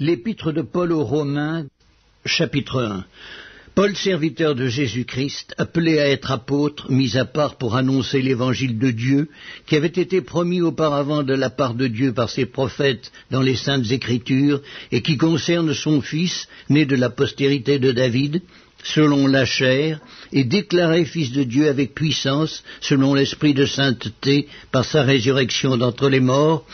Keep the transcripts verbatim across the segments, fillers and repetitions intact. L'Épître de Paul aux Romains, chapitre un. Paul, serviteur de Jésus-Christ, appelé à être apôtre, mis à part pour annoncer l'évangile de Dieu, qui avait été promis auparavant de la part de Dieu par ses prophètes dans les Saintes Écritures, et qui concerne son Fils, né de la postérité de David, selon la chair, et déclaré Fils de Dieu avec puissance, selon l'Esprit de sainteté, par sa résurrection d'entre les morts,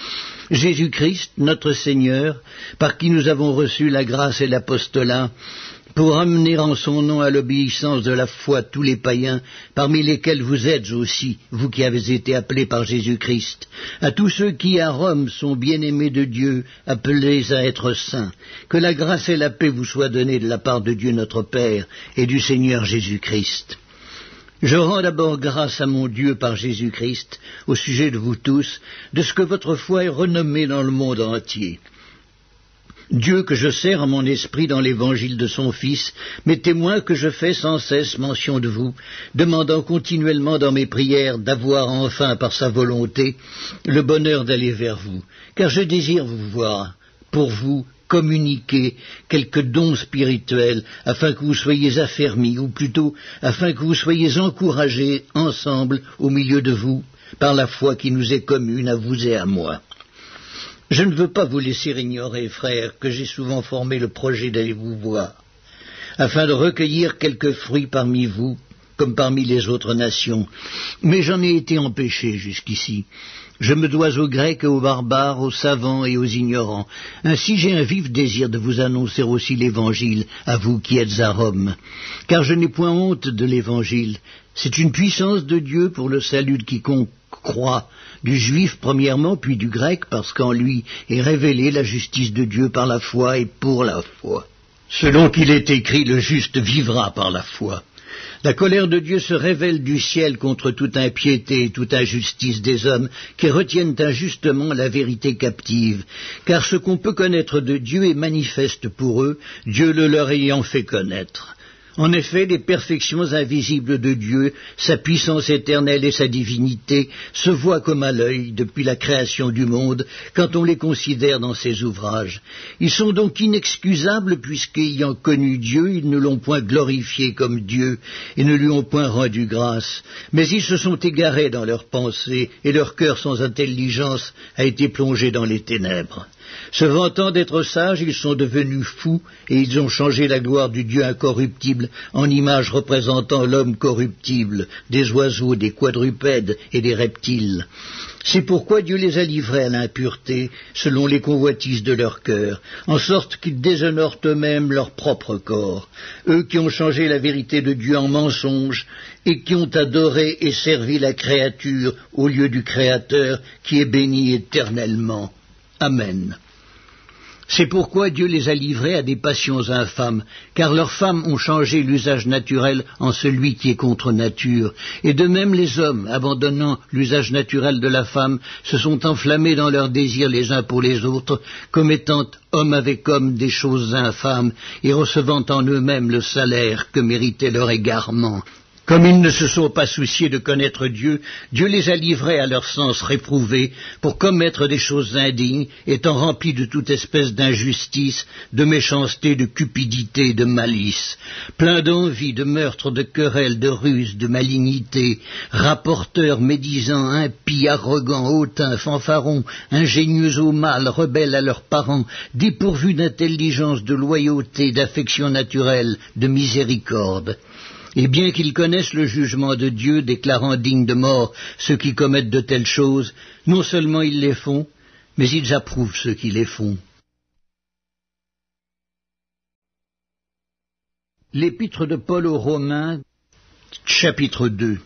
Jésus-Christ, notre Seigneur, par qui nous avons reçu la grâce et l'apostolat, pour amener en son nom à l'obéissance de la foi tous les païens, parmi lesquels vous êtes aussi, vous qui avez été appelés par Jésus-Christ, à tous ceux qui à Rome sont bien-aimés de Dieu, appelés à être saints, que la grâce et la paix vous soient données de la part de Dieu notre Père et du Seigneur Jésus-Christ. Je rends d'abord grâce à mon Dieu par Jésus-Christ, au sujet de vous tous, de ce que votre foi est renommée dans le monde entier. Dieu que je sers à mon esprit dans l'évangile de son Fils, mes témoins que je fais sans cesse mention de vous, demandant continuellement dans mes prières d'avoir enfin par sa volonté le bonheur d'aller vers vous, car je désire vous voir, pour vous communiquer quelques dons spirituels, afin que vous soyez affermis, ou plutôt afin que vous soyez encouragés ensemble au milieu de vous, par la foi qui nous est commune à vous et à moi. Je ne veux pas vous laisser ignorer, frères, que j'ai souvent formé le projet d'aller vous voir, afin de recueillir quelques fruits parmi vous, comme parmi les autres nations. Mais j'en ai été empêché jusqu'ici. Je me dois aux Grecs et aux barbares, aux savants et aux ignorants. Ainsi j'ai un vif désir de vous annoncer aussi l'Évangile, à vous qui êtes à Rome. Car je n'ai point honte de l'Évangile. C'est une puissance de Dieu pour le salut de quiconque croit, du juif premièrement, puis du grec, parce qu'en lui est révélée la justice de Dieu par la foi et pour la foi. Selon qu'il est écrit, le juste vivra par la foi. La colère de Dieu se révèle du ciel contre toute impiété et toute injustice des hommes qui retiennent injustement la vérité captive, car ce qu'on peut connaître de Dieu est manifeste pour eux, Dieu le leur ayant fait connaître. En effet, les perfections invisibles de Dieu, sa puissance éternelle et sa divinité, se voient comme à l'œil depuis la création du monde, quand on les considère dans ses ouvrages. Ils sont donc inexcusables, puisqu'ayant connu Dieu, ils ne l'ont point glorifié comme Dieu, et ne lui ont point rendu grâce. Mais ils se sont égarés dans leurs pensées, et leur cœur sans intelligence a été plongé dans les ténèbres. Se vantant d'être sages, ils sont devenus fous, et ils ont changé la gloire du Dieu incorruptible en image représentant l'homme corruptible, des oiseaux, des quadrupèdes et des reptiles. C'est pourquoi Dieu les a livrés à l'impureté, selon les convoitises de leur cœur, en sorte qu'ils déshonorent eux-mêmes leur propre corps, eux qui ont changé la vérité de Dieu en mensonge, et qui ont adoré et servi la créature au lieu du Créateur, qui est béni éternellement. Amen. C'est pourquoi Dieu les a livrés à des passions infâmes, car leurs femmes ont changé l'usage naturel en celui qui est contre nature. Et de même les hommes, abandonnant l'usage naturel de la femme, se sont enflammés dans leurs désirs les uns pour les autres, commettant homme avec homme des choses infâmes, et recevant en eux-mêmes le salaire que méritait leur égarement. Comme ils ne se sont pas souciés de connaître Dieu, Dieu les a livrés à leur sens réprouvé pour commettre des choses indignes, étant remplis de toute espèce d'injustice, de méchanceté, de cupidité, de malice, pleins d'envie, de meurtre, de querelles, de ruses, de malignité, rapporteurs, médisants, impies, arrogants, hautains, fanfarons, ingénieux au mal, rebelles à leurs parents, dépourvus d'intelligence, de loyauté, d'affection naturelle, de miséricorde. Et bien qu'ils connaissent le jugement de Dieu, déclarant digne de mort ceux qui commettent de telles choses, non seulement ils les font, mais ils approuvent ceux qui les font. L'Épître de Paul aux Romains, chapitre deux.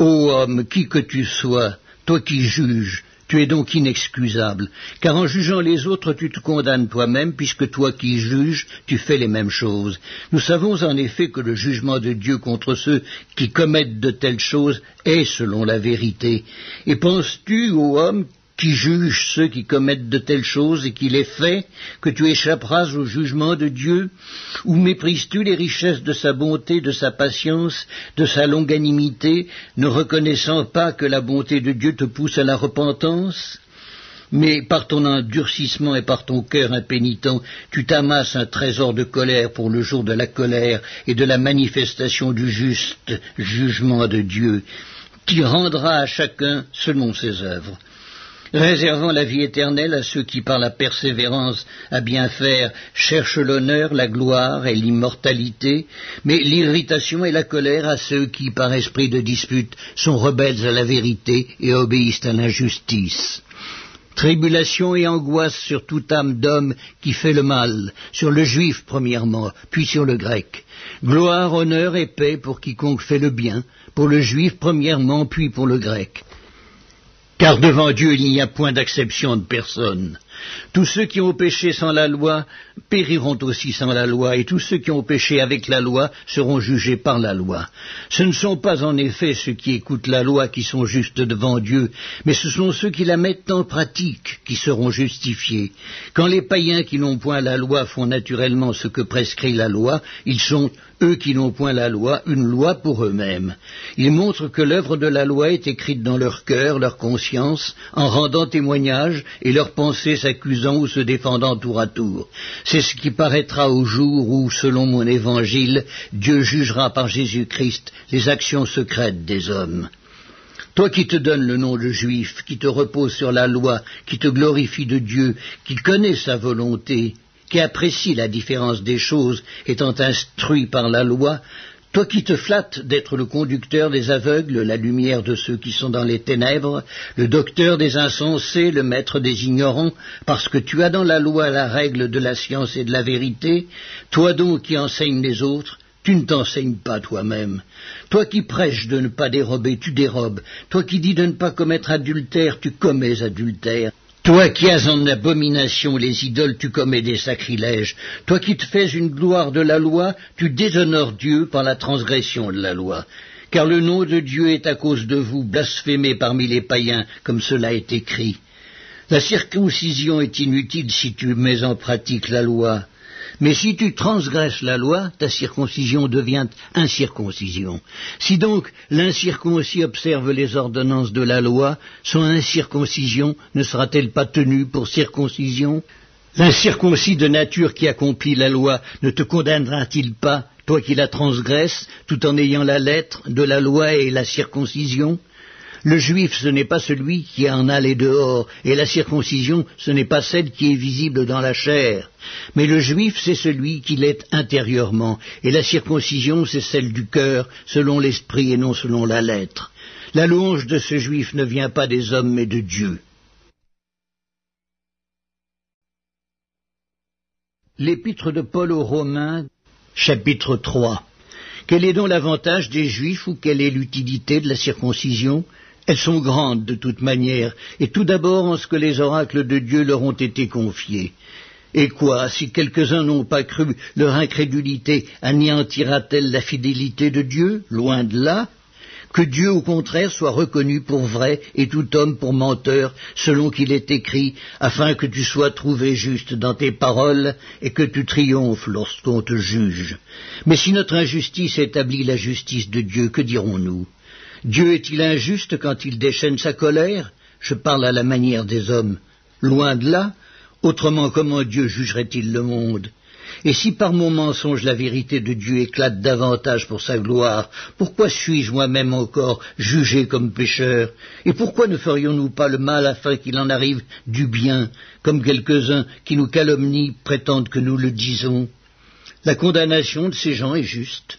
Ô homme, qui que tu sois, toi qui juges, tu es donc inexcusable, car en jugeant les autres, tu te condamnes toi-même, puisque toi qui juges, tu fais les mêmes choses. Nous savons en effet que le jugement de Dieu contre ceux qui commettent de telles choses est selon la vérité. Et penses-tu, ô homme, qui juge ceux qui commettent de telles choses et qui les fait, que tu échapperas au jugement de Dieu? Ou méprises-tu les richesses de sa bonté, de sa patience, de sa longanimité, ne reconnaissant pas que la bonté de Dieu te pousse à la repentance? Mais par ton endurcissement et par ton cœur impénitent, tu t'amasses un trésor de colère pour le jour de la colère et de la manifestation du juste jugement de Dieu, qui rendra à chacun selon ses œuvres. Réservant la vie éternelle à ceux qui, par la persévérance à bien faire, cherchent l'honneur, la gloire et l'immortalité, mais l'irritation et la colère à ceux qui, par esprit de dispute, sont rebelles à la vérité et obéissent à l'injustice. Tribulation et angoisse sur toute âme d'homme qui fait le mal, sur le juif premièrement, puis sur le grec. Gloire, honneur et paix pour quiconque fait le bien, pour le juif premièrement, puis pour le grec. Car devant Dieu il n'y a point d'acception de personne. Tous ceux qui ont péché sans la loi périront aussi sans la loi, et tous ceux qui ont péché avec la loi seront jugés par la loi. Ce ne sont pas en effet ceux qui écoutent la loi qui sont justes devant Dieu, mais ce sont ceux qui la mettent en pratique qui seront justifiés. Quand les païens qui n'ont point la loi font naturellement ce que prescrit la loi, ils sont, eux qui n'ont point la loi, une loi pour eux-mêmes. Ils montrent que l'œuvre de la loi est écrite dans leur cœur, leur conscience, en rendant témoignage et leurs pensées s'accusant ou se défendant tour à tour. C'est ce qui paraîtra au jour où, selon mon évangile, Dieu jugera par Jésus-Christ les actions secrètes des hommes. Toi qui te donnes le nom de juif, qui te repose sur la loi, qui te glorifie de Dieu, qui connais sa volonté, qui apprécie la différence des choses, étant instruit par la loi, toi qui te flattes d'être le conducteur des aveugles, la lumière de ceux qui sont dans les ténèbres, le docteur des insensés, le maître des ignorants, parce que tu as dans la loi la règle de la science et de la vérité, toi donc qui enseignes les autres, tu ne t'enseignes pas toi-même. Toi qui prêches de ne pas dérober, tu dérobes. Toi qui dis de ne pas commettre adultère, tu commets adultère. Toi qui as en abomination les idoles, tu commets des sacrilèges. Toi qui te fais une gloire de la loi, tu déshonores Dieu par la transgression de la loi. Car le nom de Dieu est à cause de vous blasphémé parmi les païens, comme cela est écrit. La circoncision est inutile si tu mets en pratique la loi. Mais si tu transgresses la loi, ta circoncision devient incirconcision. Si donc l'incirconcis observe les ordonnances de la loi, son incirconcision ne sera-t-elle pas tenue pour circoncision? L'incirconcis de nature qui accomplit la loi ne te condamnera-t-il pas, toi qui la transgresses, tout en ayant la lettre de la loi et la circoncision? Le juif, ce n'est pas celui qui en a les dehors, et la circoncision, ce n'est pas celle qui est visible dans la chair. Mais le juif, c'est celui qui l'est intérieurement, et la circoncision, c'est celle du cœur, selon l'esprit et non selon la lettre. La louange de ce juif ne vient pas des hommes, mais de Dieu. L'Épître de Paul aux Romains, chapitre trois. Quel est donc l'avantage des Juifs ou quelle est l'utilité de la circoncision ? Elles sont grandes de toute manière, et tout d'abord en ce que les oracles de Dieu leur ont été confiés. Et quoi, si quelques-uns n'ont pas cru, leur incrédulité anéantira-t-elle la fidélité de Dieu ? Loin de là. Que Dieu au contraire soit reconnu pour vrai et tout homme pour menteur, selon qu'il est écrit, afin que tu sois trouvé juste dans tes paroles et que tu triomphes lorsqu'on te juge. Mais si notre injustice établit la justice de Dieu, que dirons-nous ? Dieu est-il injuste quand il déchaîne sa colère ? Je parle à la manière des hommes. Loin de là, autrement comment Dieu jugerait-il le monde ? Et si par mon mensonge la vérité de Dieu éclate davantage pour sa gloire, pourquoi suis-je moi-même encore jugé comme pécheur? Et pourquoi ne ferions-nous pas le mal afin qu'il en arrive du bien, comme quelques-uns qui nous calomnient prétendent que nous le disons? La condamnation de ces gens est juste.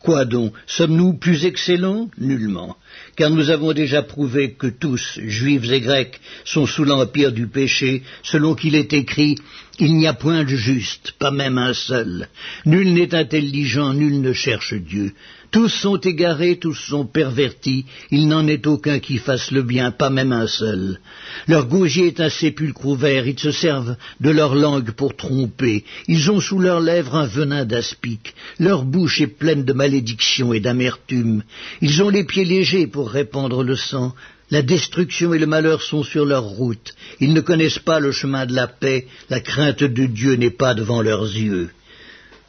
Quoi donc? Sommes-nous plus excellents? Nullement. Car nous avons déjà prouvé que tous, juifs et grecs, sont sous l'empire du péché, selon qu'il est écrit « Il n'y a point de juste, pas même un seul. Nul n'est intelligent, nul ne cherche Dieu. Tous sont égarés, tous sont pervertis, il n'en est aucun qui fasse le bien, pas même un seul. Leur gosier est un sépulcre ouvert, ils se servent de leur langue pour tromper, ils ont sous leurs lèvres un venin d'aspic, leur bouche est pleine de malédiction et d'amertume, ils ont les pieds légers pour répandre le sang. La destruction et le malheur sont sur leur route. Ils ne connaissent pas le chemin de la paix. La crainte de Dieu n'est pas devant leurs yeux.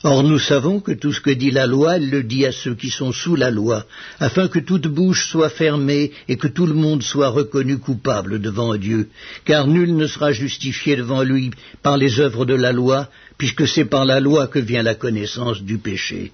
Or nous savons que tout ce que dit la loi, elle le dit à ceux qui sont sous la loi, afin que toute bouche soit fermée et que tout le monde soit reconnu coupable devant Dieu. Car nul ne sera justifié devant lui par les œuvres de la loi, puisque c'est par la loi que vient la connaissance du péché.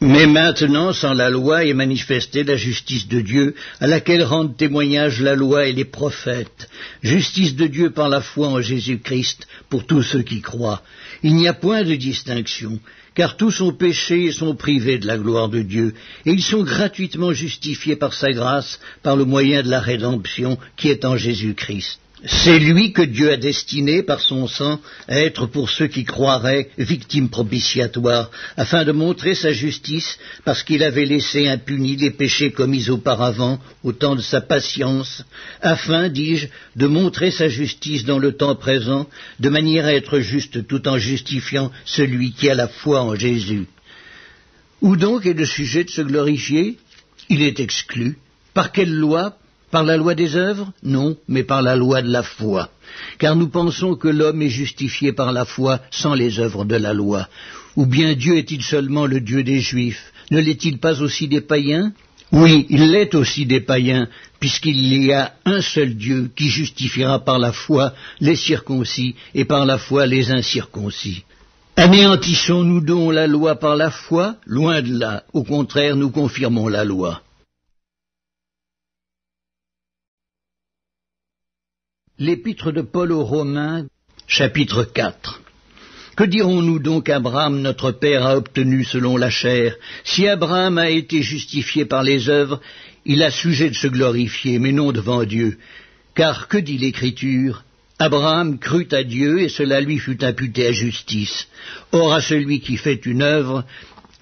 Mais maintenant, sans la loi est manifestée la justice de Dieu, à laquelle rendent témoignage la loi et les prophètes. Justice de Dieu par la foi en Jésus-Christ, pour tous ceux qui croient. Il n'y a point de distinction, car tous ont péché et sont privés de la gloire de Dieu, et ils sont gratuitement justifiés par sa grâce, par le moyen de la rédemption qui est en Jésus-Christ. C'est lui que Dieu a destiné par son sang à être pour ceux qui croiraient victime propitiatoire, afin de montrer sa justice parce qu'il avait laissé impunis les péchés commis auparavant au temps de sa patience, afin, dis-je, de montrer sa justice dans le temps présent, de manière à être juste tout en justifiant celui qui a la foi en Jésus. Où donc est le sujet de se glorifier? Il est exclu. Par quelle loi ? Par la loi des œuvres? Non, mais par la loi de la foi. Car nous pensons que l'homme est justifié par la foi sans les œuvres de la loi. Ou bien Dieu est-il seulement le Dieu des Juifs? Ne l'est-il pas aussi des païens? Oui, il l'est aussi des païens, puisqu'il y a un seul Dieu qui justifiera par la foi les circoncis et par la foi les incirconcis. Anéantissons-nous donc la loi par la foi? Loin de là. Au contraire, nous confirmons la loi. L'Épître de Paul aux Romains, chapitre quatre. Que dirons-nous donc qu'Abraham, notre père, a obtenu selon la chair? Si Abraham a été justifié par les œuvres, il a sujet de se glorifier, mais non devant Dieu. Car que dit l'Écriture? Abraham crut à Dieu, et cela lui fut imputé à justice. Or à celui qui fait une œuvre,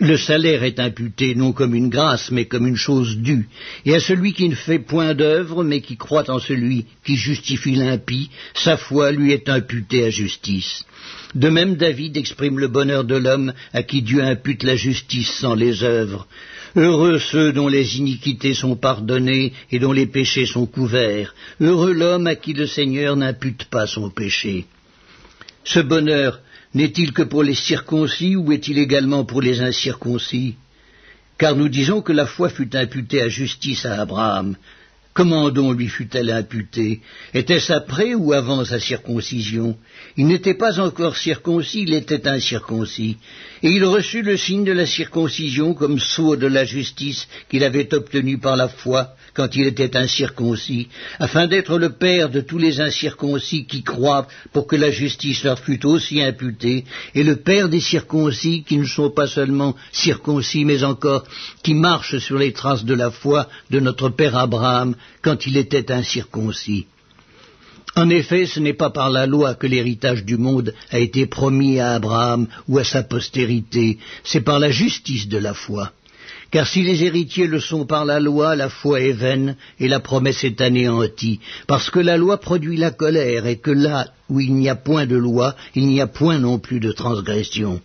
le salaire est imputé non comme une grâce, mais comme une chose due. Et à celui qui ne fait point d'œuvre, mais qui croit en celui qui justifie l'impie, sa foi lui est imputée à justice. De même, David exprime le bonheur de l'homme à qui Dieu impute la justice sans les œuvres. Heureux ceux dont les iniquités sont pardonnées et dont les péchés sont couverts. Heureux l'homme à qui le Seigneur n'impute pas son péché. Ce bonheur n'est-il que pour les circoncis ou est-il également pour les incirconcis? Car nous disons que la foi fut imputée à justice à Abraham. Comment donc lui fut-elle imputée? Était-ce après ou avant sa circoncision? Il n'était pas encore circoncis, il était incirconcis. Et il reçut le signe de la circoncision comme sceau de la justice qu'il avait obtenue par la foi quand il était incirconcis, afin d'être le père de tous les incirconcis qui croient pour que la justice leur fût aussi imputée, et le père des circoncis qui ne sont pas seulement circoncis, mais encore qui marchent sur les traces de la foi de notre père Abraham, quand il était incirconcis. En effet, ce n'est pas par la loi que l'héritage du monde a été promis à Abraham ou à sa postérité, c'est par la justice de la foi. Car si les héritiers le sont par la loi, la foi est vaine et la promesse est anéantie, parce que la loi produit la colère et que là où il n'y a point de loi, il n'y a point non plus de transgression.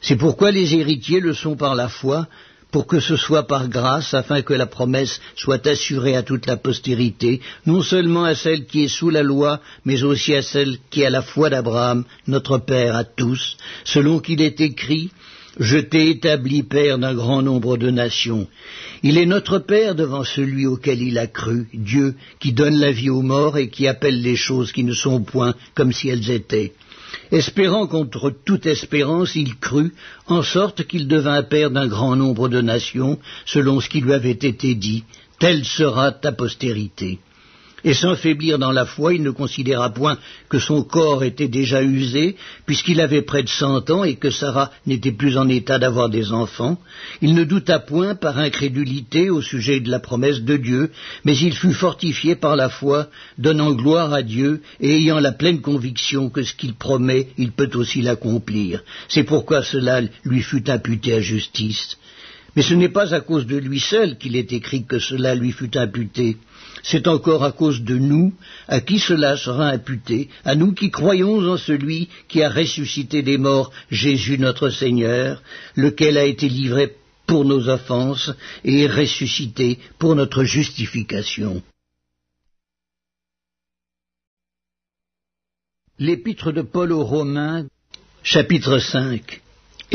C'est pourquoi les héritiers le sont par la foi, pour que ce soit par grâce, afin que la promesse soit assurée à toute la postérité, non seulement à celle qui est sous la loi, mais aussi à celle qui est à la foi d'Abraham, notre Père, à tous, selon qu'il est écrit « Je t'ai établi Père d'un grand nombre de nations. » Il est notre Père devant celui auquel il a cru, Dieu, qui donne la vie aux morts et qui appelle les choses qui ne sont point comme si elles étaient. Espérant contre toute espérance, il crut, en sorte qu'il devint père d'un grand nombre de nations, selon ce qui lui avait été dit, « Telle sera ta postérité ». Et sans faiblir dans la foi, il ne considéra point que son corps était déjà usé, puisqu'il avait près de cent ans et que Sarah n'était plus en état d'avoir des enfants. Il ne douta point par incrédulité au sujet de la promesse de Dieu, mais il fut fortifié par la foi, donnant gloire à Dieu et ayant la pleine conviction que ce qu'il promet, il peut aussi l'accomplir. C'est pourquoi cela lui fut imputé à justice. Mais ce n'est pas à cause de lui seul qu'il est écrit que cela lui fut imputé. C'est encore à cause de nous, à qui cela sera imputé, à nous qui croyons en celui qui a ressuscité des morts, Jésus notre Seigneur, lequel a été livré pour nos offenses et est ressuscité pour notre justification. L'Épître de Paul aux Romains, chapitre cinq.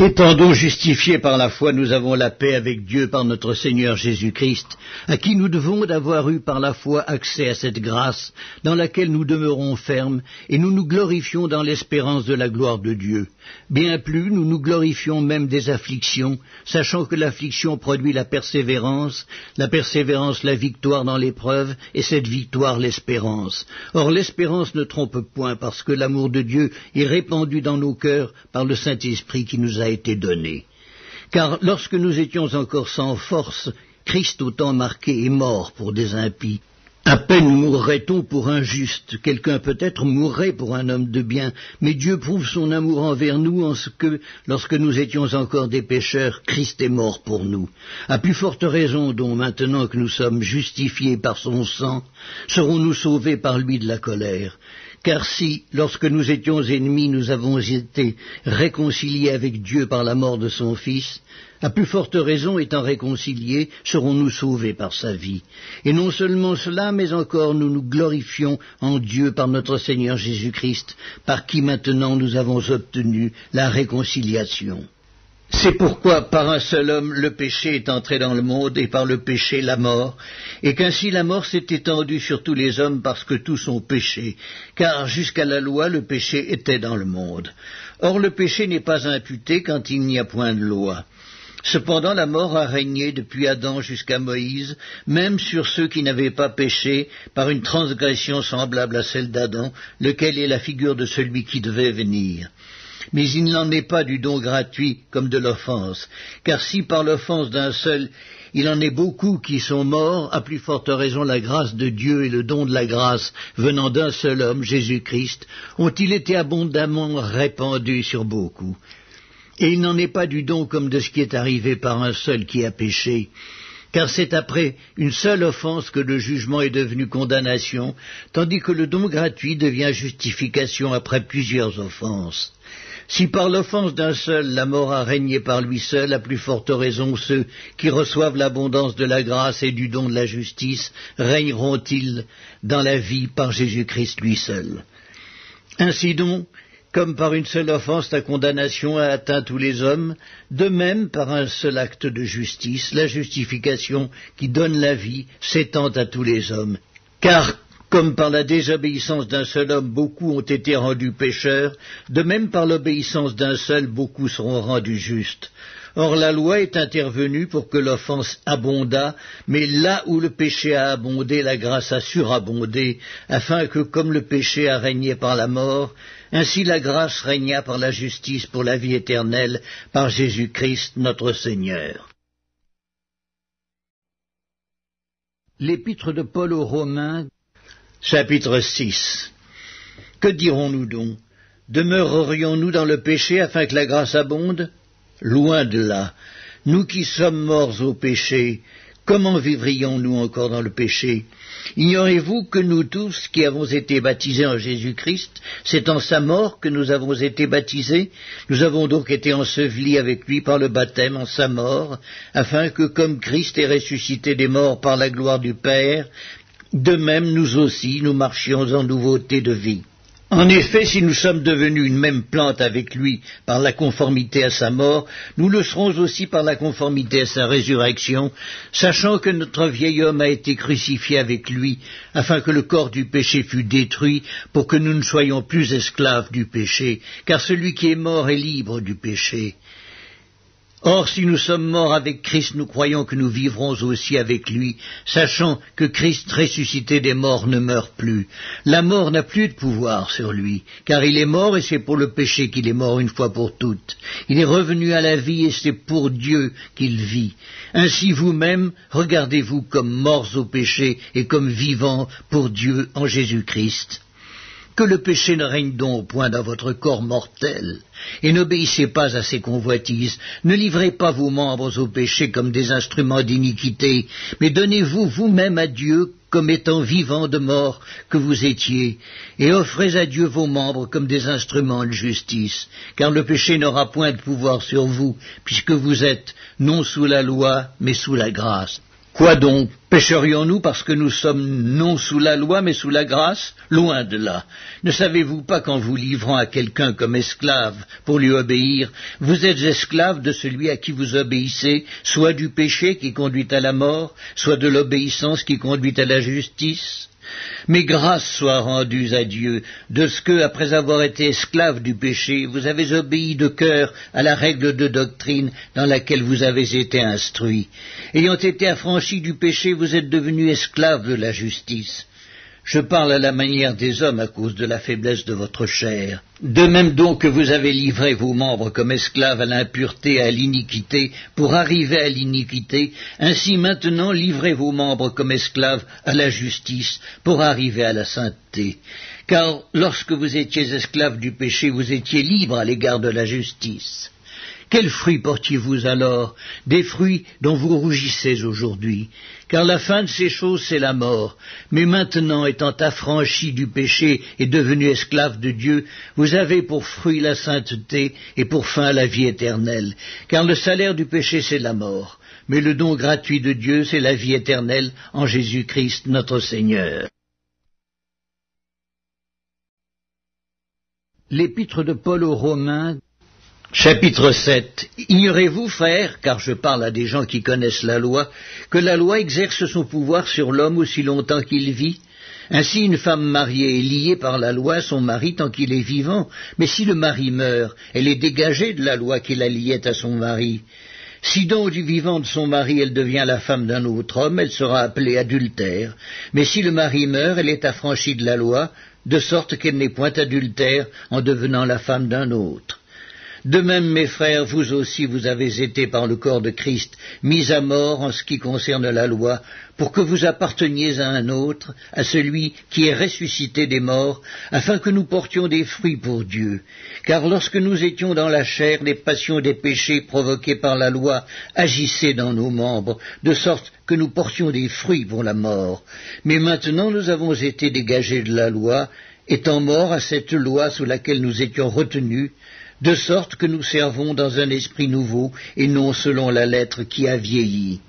Étant donc justifiés par la foi, nous avons la paix avec Dieu par notre Seigneur Jésus-Christ, à qui nous devons d'avoir eu par la foi accès à cette grâce dans laquelle nous demeurons fermes et nous nous glorifions dans l'espérance de la gloire de Dieu. Bien plus, nous nous glorifions même des afflictions, sachant que l'affliction produit la persévérance, la persévérance la victoire dans l'épreuve et cette victoire l'espérance. Or l'espérance ne trompe point parce que l'amour de Dieu est répandu dans nos cœurs par le Saint-Esprit qui nous a été donné. Car lorsque nous étions encore sans force, Christ au temps marqué est mort pour des impies. À peine mourrait-on pour un juste, quelqu'un peut-être mourrait pour un homme de bien, mais Dieu prouve son amour envers nous en ce que, lorsque nous étions encore des pécheurs, Christ est mort pour nous. À plus forte raison, donc, maintenant que nous sommes justifiés par son sang, serons-nous sauvés par lui de la colère. Car si, lorsque nous étions ennemis, nous avons été réconciliés avec Dieu par la mort de son Fils, à plus forte raison, étant réconciliés, serons-nous sauvés par sa vie. Et non seulement cela, mais encore nous nous glorifions en Dieu par notre Seigneur Jésus-Christ, par qui maintenant nous avons obtenu la réconciliation. C'est pourquoi par un seul homme le péché est entré dans le monde et par le péché la mort, et qu'ainsi la mort s'est étendue sur tous les hommes parce que tous ont péché, car jusqu'à la loi le péché était dans le monde. Or le péché n'est pas imputé quand il n'y a point de loi. Cependant la mort a régné depuis Adam jusqu'à Moïse, même sur ceux qui n'avaient pas péché, par une transgression semblable à celle d'Adam, lequel est la figure de celui qui devait venir. Mais il n'en est pas du don gratuit comme de l'offense, car si par l'offense d'un seul, il en est beaucoup qui sont morts, à plus forte raison la grâce de Dieu et le don de la grâce venant d'un seul homme, Jésus-Christ, ont-ils été abondamment répandus sur beaucoup. Et il n'en est pas du don comme de ce qui est arrivé par un seul qui a péché. Car c'est après une seule offense que le jugement est devenu condamnation, tandis que le don gratuit devient justification après plusieurs offenses. Si par l'offense d'un seul, la mort a régné par lui seul, à plus forte raison ceux qui reçoivent l'abondance de la grâce et du don de la justice régneront-ils dans la vie par Jésus-Christ lui seul. Ainsi donc, comme par une seule offense la condamnation a atteint tous les hommes, de même par un seul acte de justice, la justification qui donne la vie s'étend à tous les hommes. Car comme par la désobéissance d'un seul homme, beaucoup ont été rendus pécheurs, de même par l'obéissance d'un seul, beaucoup seront rendus justes. Or la loi est intervenue pour que l'offense abondât, mais là où le péché a abondé, la grâce a surabondé, afin que, comme le péché a régné par la mort, ainsi la grâce régna par la justice pour la vie éternelle, par Jésus-Christ notre Seigneur. L'Épître de Paul aux Romains, chapitre six. Que dirons-nous donc? Demeurerions-nous dans le péché afin que la grâce abonde? Loin de là. Nous qui sommes morts au péché, comment vivrions-nous encore dans le péché? Ignorez-vous que nous tous qui avons été baptisés en Jésus-Christ, c'est en sa mort que nous avons été baptisés? Nous avons donc été ensevelis avec lui par le baptême en sa mort, afin que comme Christ est ressuscité des morts par la gloire du Père, de même, nous aussi, nous marchions en nouveauté de vie. En effet, si nous sommes devenus une même plante avec lui par la conformité à sa mort, nous le serons aussi par la conformité à sa résurrection, sachant que notre vieil homme a été crucifié avec lui, afin que le corps du péché fût détruit, pour que nous ne soyons plus esclaves du péché, car celui qui est mort est libre du péché. Or, si nous sommes morts avec Christ, nous croyons que nous vivrons aussi avec lui, sachant que Christ ressuscité des morts ne meurt plus. La mort n'a plus de pouvoir sur lui, car il est mort et c'est pour le péché qu'il est mort une fois pour toutes. Il est revenu à la vie et c'est pour Dieu qu'il vit. Ainsi vous-même, regardez-vous comme morts au péché et comme vivants pour Dieu en Jésus-Christ. Que le péché ne règne donc au point dans votre corps mortel, et n'obéissez pas à ses convoitises, ne livrez pas vos membres au péché comme des instruments d'iniquité, mais donnez-vous vous-même à Dieu comme étant vivant de mort que vous étiez, et offrez à Dieu vos membres comme des instruments de justice, car le péché n'aura point de pouvoir sur vous, puisque vous êtes non sous la loi, mais sous la grâce. Quoi donc? Pécherions-nous parce que nous sommes non sous la loi mais sous la grâce? Loin de là. Ne savez-vous pas qu'en vous livrant à quelqu'un comme esclave pour lui obéir, vous êtes esclave de celui à qui vous obéissez, soit du péché qui conduit à la mort, soit de l'obéissance qui conduit à la justice? Mais grâce soit rendue à Dieu de ce que, après avoir été esclave du péché, vous avez obéi de cœur à la règle de doctrine dans laquelle vous avez été instruits. Ayant été affranchis du péché, vous êtes devenus esclaves de la justice. Je parle à la manière des hommes à cause de la faiblesse de votre chair. De même donc que vous avez livré vos membres comme esclaves à l'impureté et à l'iniquité pour arriver à l'iniquité, ainsi maintenant livrez vos membres comme esclaves à la justice pour arriver à la sainteté. Car lorsque vous étiez esclaves du péché, vous étiez libres à l'égard de la justice. Quels fruits portiez-vous alors? Des fruits dont vous rougissez aujourd'hui. Car la fin de ces choses, c'est la mort. Mais maintenant, étant affranchis du péché et devenus esclaves de Dieu, vous avez pour fruit la sainteté et pour fin la vie éternelle. Car le salaire du péché, c'est la mort. Mais le don gratuit de Dieu, c'est la vie éternelle en Jésus-Christ notre Seigneur. L'Épître de Paul aux Romains. Chapitre sept. Ignorez-vous, frères, car je parle à des gens qui connaissent la loi, que la loi exerce son pouvoir sur l'homme aussi longtemps qu'il vit? Ainsi, une femme mariée est liée par la loi à son mari tant qu'il est vivant, mais si le mari meurt, elle est dégagée de la loi qui la liait à son mari. Si donc du vivant de son mari elle devient la femme d'un autre homme, elle sera appelée adultère, mais si le mari meurt, elle est affranchie de la loi, de sorte qu'elle n'est point adultère en devenant la femme d'un autre. De même, mes frères, vous aussi, vous avez été par le corps de Christ mis à mort en ce qui concerne la loi, pour que vous apparteniez à un autre, à celui qui est ressuscité des morts, afin que nous portions des fruits pour Dieu. Car lorsque nous étions dans la chair, les passions des péchés provoquées par la loi agissaient dans nos membres, de sorte que nous portions des fruits pour la mort. Mais maintenant, nous avons été dégagés de la loi, étant morts à cette loi sous laquelle nous étions retenus, de sorte que nous servons dans un esprit nouveau, et non selon la lettre qui a vieilli.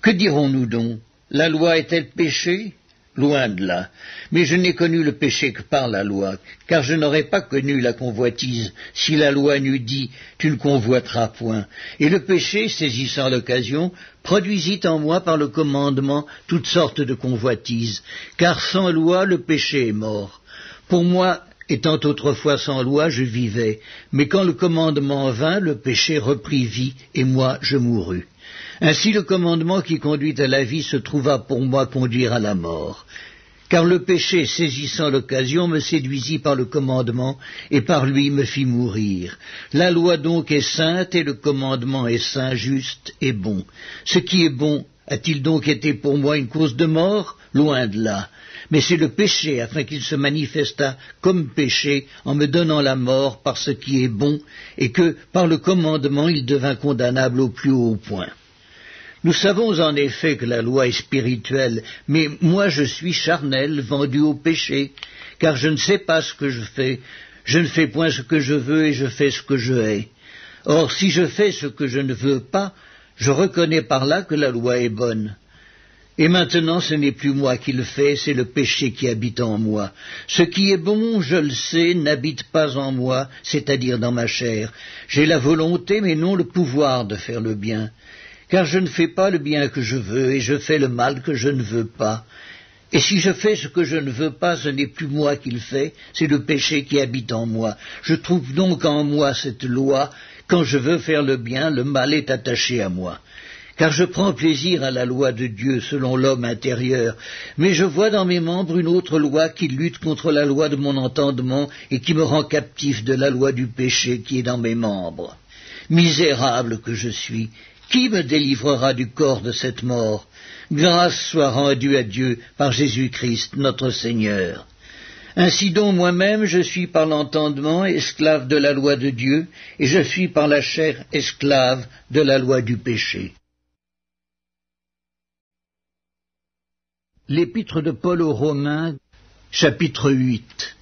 Que dirons-nous donc? La loi est-elle péché? Loin de là. Mais je n'ai connu le péché que par la loi, car je n'aurais pas connu la convoitise, si la loi n'eût dit « tu ne convoiteras point ». Et le péché, saisissant l'occasion, produisit en moi par le commandement toutes sortes de convoitises, car sans loi le péché est mort. Pour moi, étant autrefois sans loi, je vivais, mais quand le commandement vint, le péché reprit vie, et moi je mourus. Ainsi le commandement qui conduit à la vie se trouva pour moi conduire à la mort. Car le péché, saisissant l'occasion, me séduisit par le commandement, et par lui me fit mourir. La loi donc est sainte, et le commandement est saint, juste et bon. Ce qui est bon, a-t-il donc été pour moi une cause de mort? Loin de là. Mais c'est le péché, afin qu'il se manifesta comme péché, en me donnant la mort par ce qui est bon, et que, par le commandement, il devint condamnable au plus haut point. Nous savons en effet que la loi est spirituelle, mais moi je suis charnel, vendu au péché, car je ne sais pas ce que je fais, je ne fais point ce que je veux, et je fais ce que je hais. Or, si je fais ce que je ne veux pas, je reconnais par là que la loi est bonne. Et maintenant, ce n'est plus moi qui le fais, c'est le péché qui habite en moi. Ce qui est bon, je le sais, n'habite pas en moi, c'est-à-dire dans ma chair. J'ai la volonté, mais non le pouvoir de faire le bien. Car je ne fais pas le bien que je veux, et je fais le mal que je ne veux pas. Et si je fais ce que je ne veux pas, ce n'est plus moi qui le fais, c'est le péché qui habite en moi. Je trouve donc en moi cette loi, quand je veux faire le bien, le mal est attaché à moi. Car je prends plaisir à la loi de Dieu selon l'homme intérieur, mais je vois dans mes membres une autre loi qui lutte contre la loi de mon entendement et qui me rend captif de la loi du péché qui est dans mes membres. Misérable que je suis, qui me délivrera du corps de cette mort? Grâce soit rendue à Dieu par Jésus-Christ notre Seigneur. Ainsi donc moi-même je suis par l'entendement esclave de la loi de Dieu, et je suis par la chair esclave de la loi du péché. L'Épître de Paul aux Romains, chapitre huit.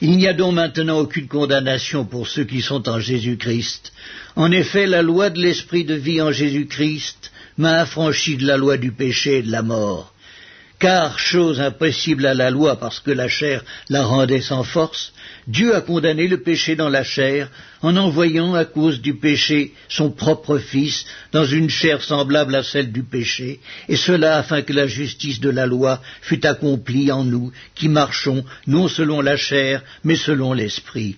Il n'y a donc maintenant aucune condamnation pour ceux qui sont en Jésus-Christ. En effet, la loi de l'Esprit de vie en Jésus-Christ m'a affranchi de la loi du péché et de la mort. Car, chose impossible à la loi parce que la chair la rendait sans force, Dieu a condamné le péché dans la chair en envoyant à cause du péché son propre Fils dans une chair semblable à celle du péché, et cela afin que la justice de la loi fût accomplie en nous qui marchons non selon la chair mais selon l'Esprit.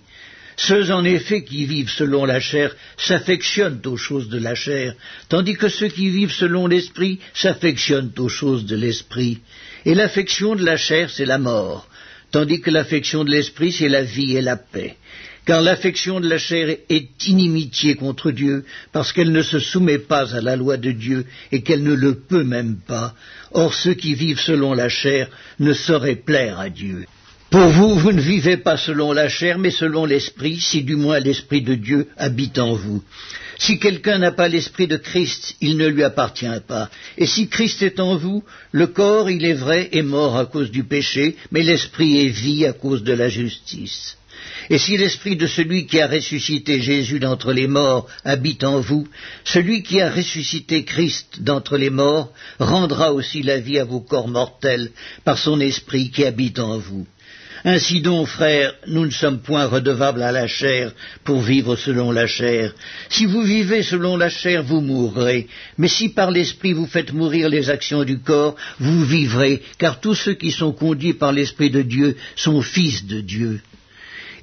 Ceux en effet qui vivent selon la chair s'affectionnent aux choses de la chair, tandis que ceux qui vivent selon l'esprit s'affectionnent aux choses de l'esprit. Et l'affection de la chair, c'est la mort, tandis que l'affection de l'esprit, c'est la vie et la paix. Car l'affection de la chair est inimitié contre Dieu, parce qu'elle ne se soumet pas à la loi de Dieu et qu'elle ne le peut même pas. Or, ceux qui vivent selon la chair ne sauraient plaire à Dieu. Pour vous, vous ne vivez pas selon la chair, mais selon l'Esprit, si du moins l'Esprit de Dieu habite en vous. Si quelqu'un n'a pas l'Esprit de Christ, il ne lui appartient pas. Et si Christ est en vous, le corps, il est vrai, est mort à cause du péché, mais l'Esprit est vie à cause de la justice. Et si l'Esprit de celui qui a ressuscité Jésus d'entre les morts habite en vous, celui qui a ressuscité Christ d'entre les morts rendra aussi la vie à vos corps mortels par son Esprit qui habite en vous. Ainsi donc, frères, nous ne sommes point redevables à la chair pour vivre selon la chair. Si vous vivez selon la chair, vous mourrez. Mais si par l'esprit vous faites mourir les actions du corps, vous vivrez, car tous ceux qui sont conduits par l'esprit de Dieu sont fils de Dieu.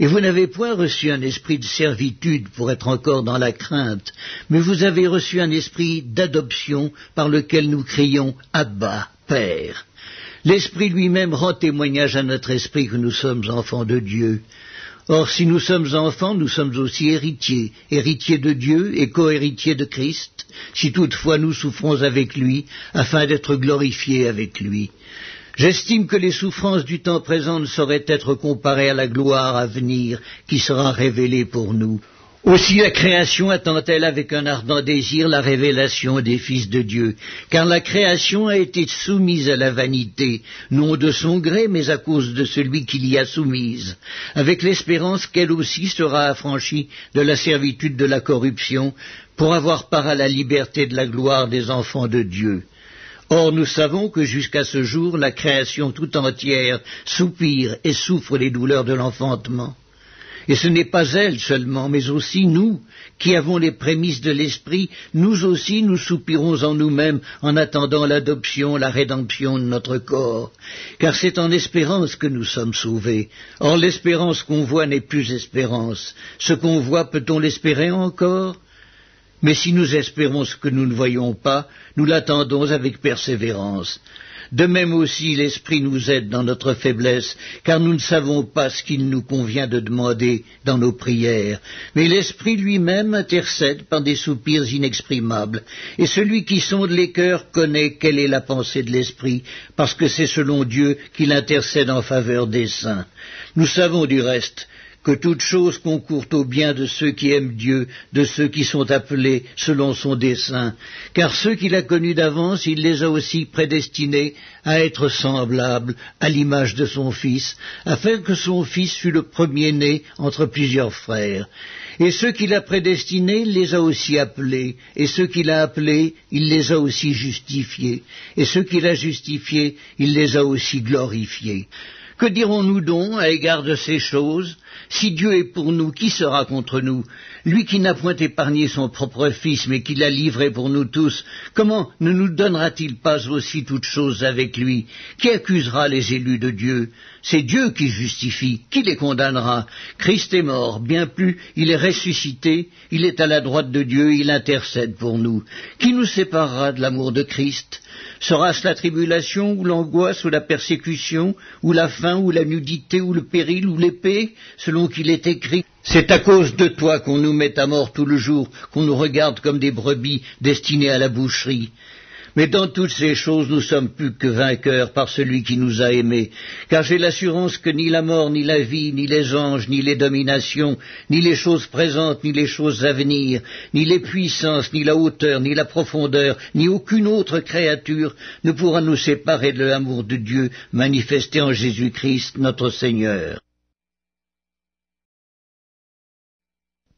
Et vous n'avez point reçu un esprit de servitude pour être encore dans la crainte, mais vous avez reçu un esprit d'adoption par lequel nous crions « Abba, Père ». L'Esprit lui-même rend témoignage à notre esprit que nous sommes enfants de Dieu. Or, si nous sommes enfants, nous sommes aussi héritiers, héritiers de Dieu et co-héritiers de Christ, si toutefois nous souffrons avec lui, afin d'être glorifiés avec lui. J'estime que les souffrances du temps présent ne sauraient être comparées à la gloire à venir qui sera révélée pour nous. Aussi la création attend-elle avec un ardent désir la révélation des fils de Dieu, car la création a été soumise à la vanité, non de son gré, mais à cause de celui qui l'y a soumise, avec l'espérance qu'elle aussi sera affranchie de la servitude de la corruption, pour avoir part à la liberté de la gloire des enfants de Dieu. Or, nous savons que jusqu'à ce jour, la création tout entière soupire et souffre les douleurs de l'enfantement. Et ce n'est pas elle seulement, mais aussi nous, qui avons les prémices de l'Esprit, nous aussi nous soupirons en nous-mêmes en attendant l'adoption, la rédemption de notre corps. Car c'est en espérance que nous sommes sauvés. Or l'espérance qu'on voit n'est plus espérance. Ce qu'on voit, peut-on l'espérer encore ? Mais si nous espérons ce que nous ne voyons pas, nous l'attendons avec persévérance. De même aussi, l'Esprit nous aide dans notre faiblesse, car nous ne savons pas ce qu'il nous convient de demander dans nos prières. Mais l'Esprit lui-même intercède par des soupirs inexprimables, et celui qui sonde les cœurs connaît quelle est la pensée de l'Esprit, parce que c'est selon Dieu qu'il intercède en faveur des saints. Nous savons du reste que toutes choses concourent au bien de ceux qui aiment Dieu, de ceux qui sont appelés selon son dessein. Car ceux qu'il a connus d'avance, il les a aussi prédestinés à être semblables à l'image de son Fils, afin que son Fils fût le premier-né entre plusieurs frères. Et ceux qu'il a prédestinés, il les a aussi appelés, et ceux qu'il a appelés, il les a aussi justifiés, et ceux qu'il a justifiés, il les a aussi glorifiés. Que dirons-nous donc à égard de ces choses ? Si Dieu est pour nous, qui sera contre nous ? Lui qui n'a point épargné son propre Fils, mais qui l'a livré pour nous tous, comment ne nous donnera-t-il pas aussi toutes choses avec lui ? Qui accusera les élus de Dieu ? C'est Dieu qui justifie, qui les condamnera ? Christ est mort, bien plus, il est ressuscité, il est à la droite de Dieu, il intercède pour nous. Qui nous séparera de l'amour de Christ ? Sera-ce la tribulation, ou l'angoisse, ou la persécution, ou la faim, ou la nudité, ou le péril, ou l'épée, selon qu'il est écrit ? C'est à cause de toi qu'on nous met à mort tout le jour, qu'on nous regarde comme des brebis destinées à la boucherie. Mais dans toutes ces choses, nous sommes plus que vainqueurs par celui qui nous a aimés. Car j'ai l'assurance que ni la mort, ni la vie, ni les anges, ni les dominations, ni les choses présentes, ni les choses à venir, ni les puissances, ni la hauteur, ni la profondeur, ni aucune autre créature ne pourra nous séparer de l'amour de Dieu manifesté en Jésus-Christ notre Seigneur.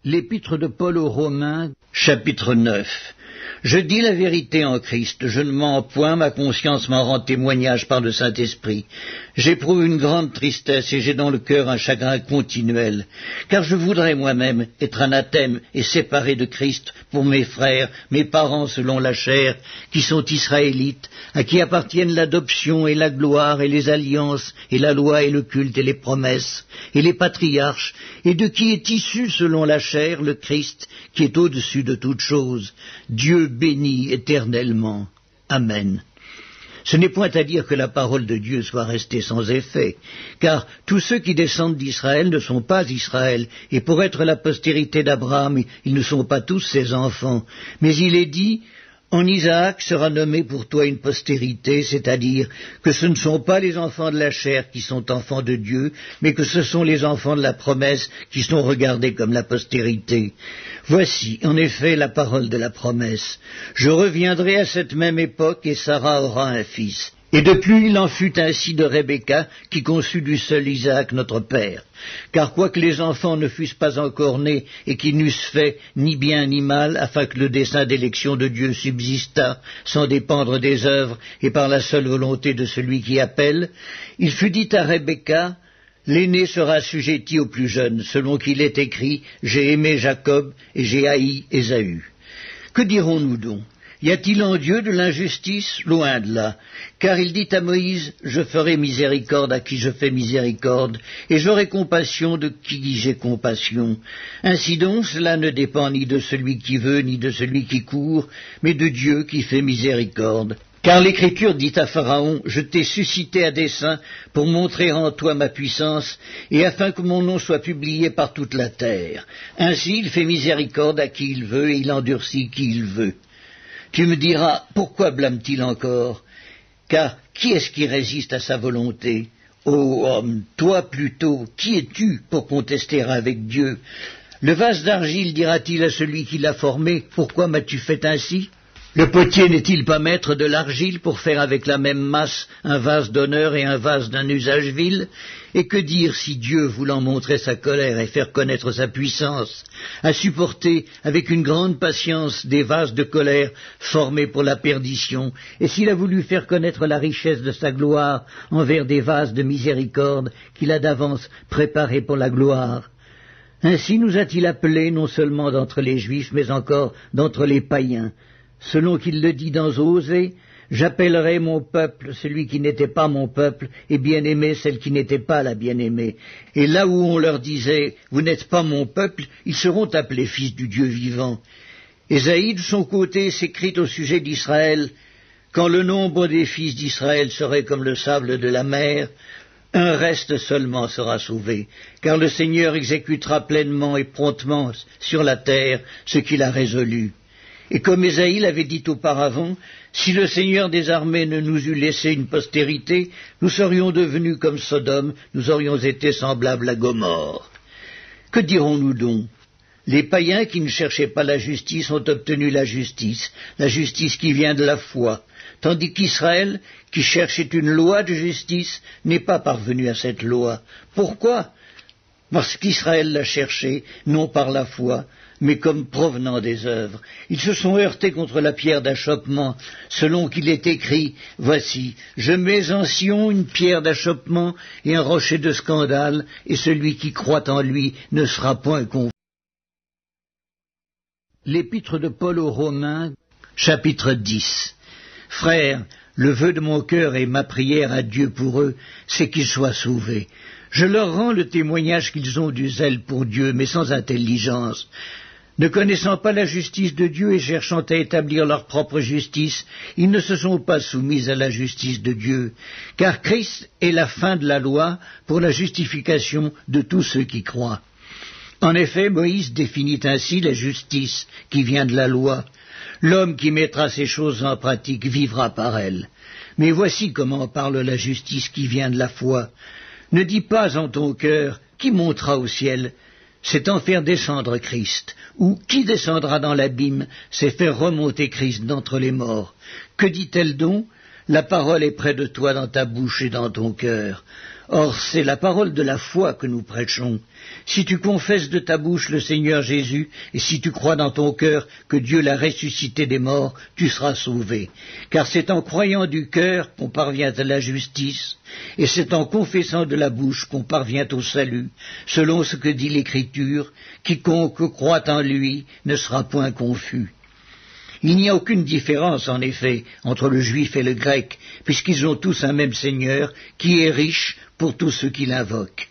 L'Épître de Paul aux Romains, chapitre neuf. Je dis la vérité en Christ, je ne mens point, ma conscience m'en rend témoignage par le Saint-Esprit. J'éprouve une grande tristesse et j'ai dans le cœur un chagrin continuel, car je voudrais moi-même être anathème et séparé de Christ pour mes frères, mes parents selon la chair, qui sont israélites, à qui appartiennent l'adoption et la gloire et les alliances et la loi et le culte et les promesses et les patriarches, et de qui est issu selon la chair le Christ qui est au-dessus de toutes choses. Dieu béni éternellement. Amen. Ce n'est point à dire que la parole de Dieu soit restée sans effet, car tous ceux qui descendent d'Israël ne sont pas Israël, et pour être la postérité d'Abraham, ils ne sont pas tous ses enfants. Mais il est dit, « En Isaac sera nommée pour toi une postérité, c'est-à-dire que ce ne sont pas les enfants de la chair qui sont enfants de Dieu, mais que ce sont les enfants de la promesse qui sont regardés comme la postérité. Voici, en effet, la parole de la promesse. Je reviendrai à cette même époque et Sarah aura un fils. » Et de plus, il en fut ainsi de Rebecca, qui conçut du seul Isaac notre père. Car quoique les enfants ne fussent pas encore nés, et qu'ils n'eussent fait ni bien ni mal, afin que le dessein d'élection de Dieu subsistât, sans dépendre des œuvres, et par la seule volonté de celui qui appelle, il fut dit à Rebecca, « L'aîné sera assujetti au plus jeune, selon qu'il est écrit, « J'ai aimé Jacob, et j'ai haï Ésaü. » Que dirons-nous donc ? Y a-t-il en Dieu de l'injustice? Loin de là. Car il dit à Moïse, « Je ferai miséricorde à qui je fais miséricorde, et j'aurai compassion de qui j'ai compassion. » Ainsi donc, cela ne dépend ni de celui qui veut, ni de celui qui court, mais de Dieu qui fait miséricorde. Car l'Écriture dit à Pharaon, « Je t'ai suscité à dessein pour montrer en toi ma puissance, et afin que mon nom soit publié par toute la terre. » Ainsi, il fait miséricorde à qui il veut, et il endurcit qui il veut. Tu me diras, pourquoi blâme-t-il encore? Car qui est-ce qui résiste à sa volonté? Ô homme, toi plutôt, qui es-tu pour contester avec Dieu? Le vase d'argile dira-t-il à celui qui l'a formé, pourquoi m'as-tu fait ainsi? Le potier n'est-il pas maître de l'argile pour faire avec la même masse un vase d'honneur et un vase d'un usage vil? Et que dire si Dieu, voulant montrer sa colère et faire connaître sa puissance, a supporté avec une grande patience des vases de colère formés pour la perdition, et s'il a voulu faire connaître la richesse de sa gloire envers des vases de miséricorde qu'il a d'avance préparés pour la gloire? Ainsi nous a-t-il appelés non seulement d'entre les Juifs, mais encore d'entre les païens. Selon qu'il le dit dans Osée, « J'appellerai mon peuple celui qui n'était pas mon peuple, et bien-aimé celle qui n'était pas la bien-aimée. » Et là où on leur disait « Vous n'êtes pas mon peuple », ils seront appelés fils du Dieu vivant. Ésaïe, de son côté, s'écrit au sujet d'Israël, « Quand le nombre des fils d'Israël serait comme le sable de la mer, un reste seulement sera sauvé, car le Seigneur exécutera pleinement et promptement sur la terre ce qu'il a résolu. » Et comme Ésaïe l'avait dit auparavant, si le Seigneur des armées ne nous eût laissé une postérité, nous serions devenus comme Sodome, nous aurions été semblables à Gomorrhe. Que dirons-nous donc? Les païens qui ne cherchaient pas la justice ont obtenu la justice, la justice qui vient de la foi, tandis qu'Israël, qui cherchait une loi de justice, n'est pas parvenu à cette loi. Pourquoi? Parce qu'Israël l'a cherchée, non par la foi, mais comme provenant des œuvres. Ils se sont heurtés contre la pierre d'achoppement, selon qu'il est écrit, « Voici, je mets en Sion une pierre d'achoppement et un rocher de scandale, et celui qui croit en lui ne sera point confondu. » L'Épître de Paul aux Romains, chapitre dix. « Frères, le vœu de mon cœur et ma prière à Dieu pour eux, c'est qu'ils soient sauvés. Je leur rends le témoignage qu'ils ont du zèle pour Dieu, mais sans intelligence. » Ne connaissant pas la justice de Dieu et cherchant à établir leur propre justice, ils ne se sont pas soumis à la justice de Dieu, car Christ est la fin de la loi pour la justification de tous ceux qui croient. En effet, Moïse définit ainsi la justice qui vient de la loi. L'homme qui mettra ces choses en pratique vivra par elle. Mais voici comment parle la justice qui vient de la foi. Ne dis pas en ton cœur qui montera au ciel, c'est en faire descendre Christ, ou qui descendra dans l'abîme, c'est faire remonter Christ d'entre les morts. Que dit-elle donc? La parole est près de toi dans ta bouche et dans ton cœur. Or, c'est la parole de la foi que nous prêchons. Si tu confesses de ta bouche le Seigneur Jésus, et si tu crois dans ton cœur que Dieu l'a ressuscité des morts, tu seras sauvé. Car c'est en croyant du cœur qu'on parvient à la justice, et c'est en confessant de la bouche qu'on parvient au salut, selon ce que dit l'Écriture, quiconque croit en lui ne sera point confus. Il n'y a aucune différence, en effet, entre le juif et le grec, puisqu'ils ont tous un même Seigneur, qui est riche pour tous ceux qui l'invoquent.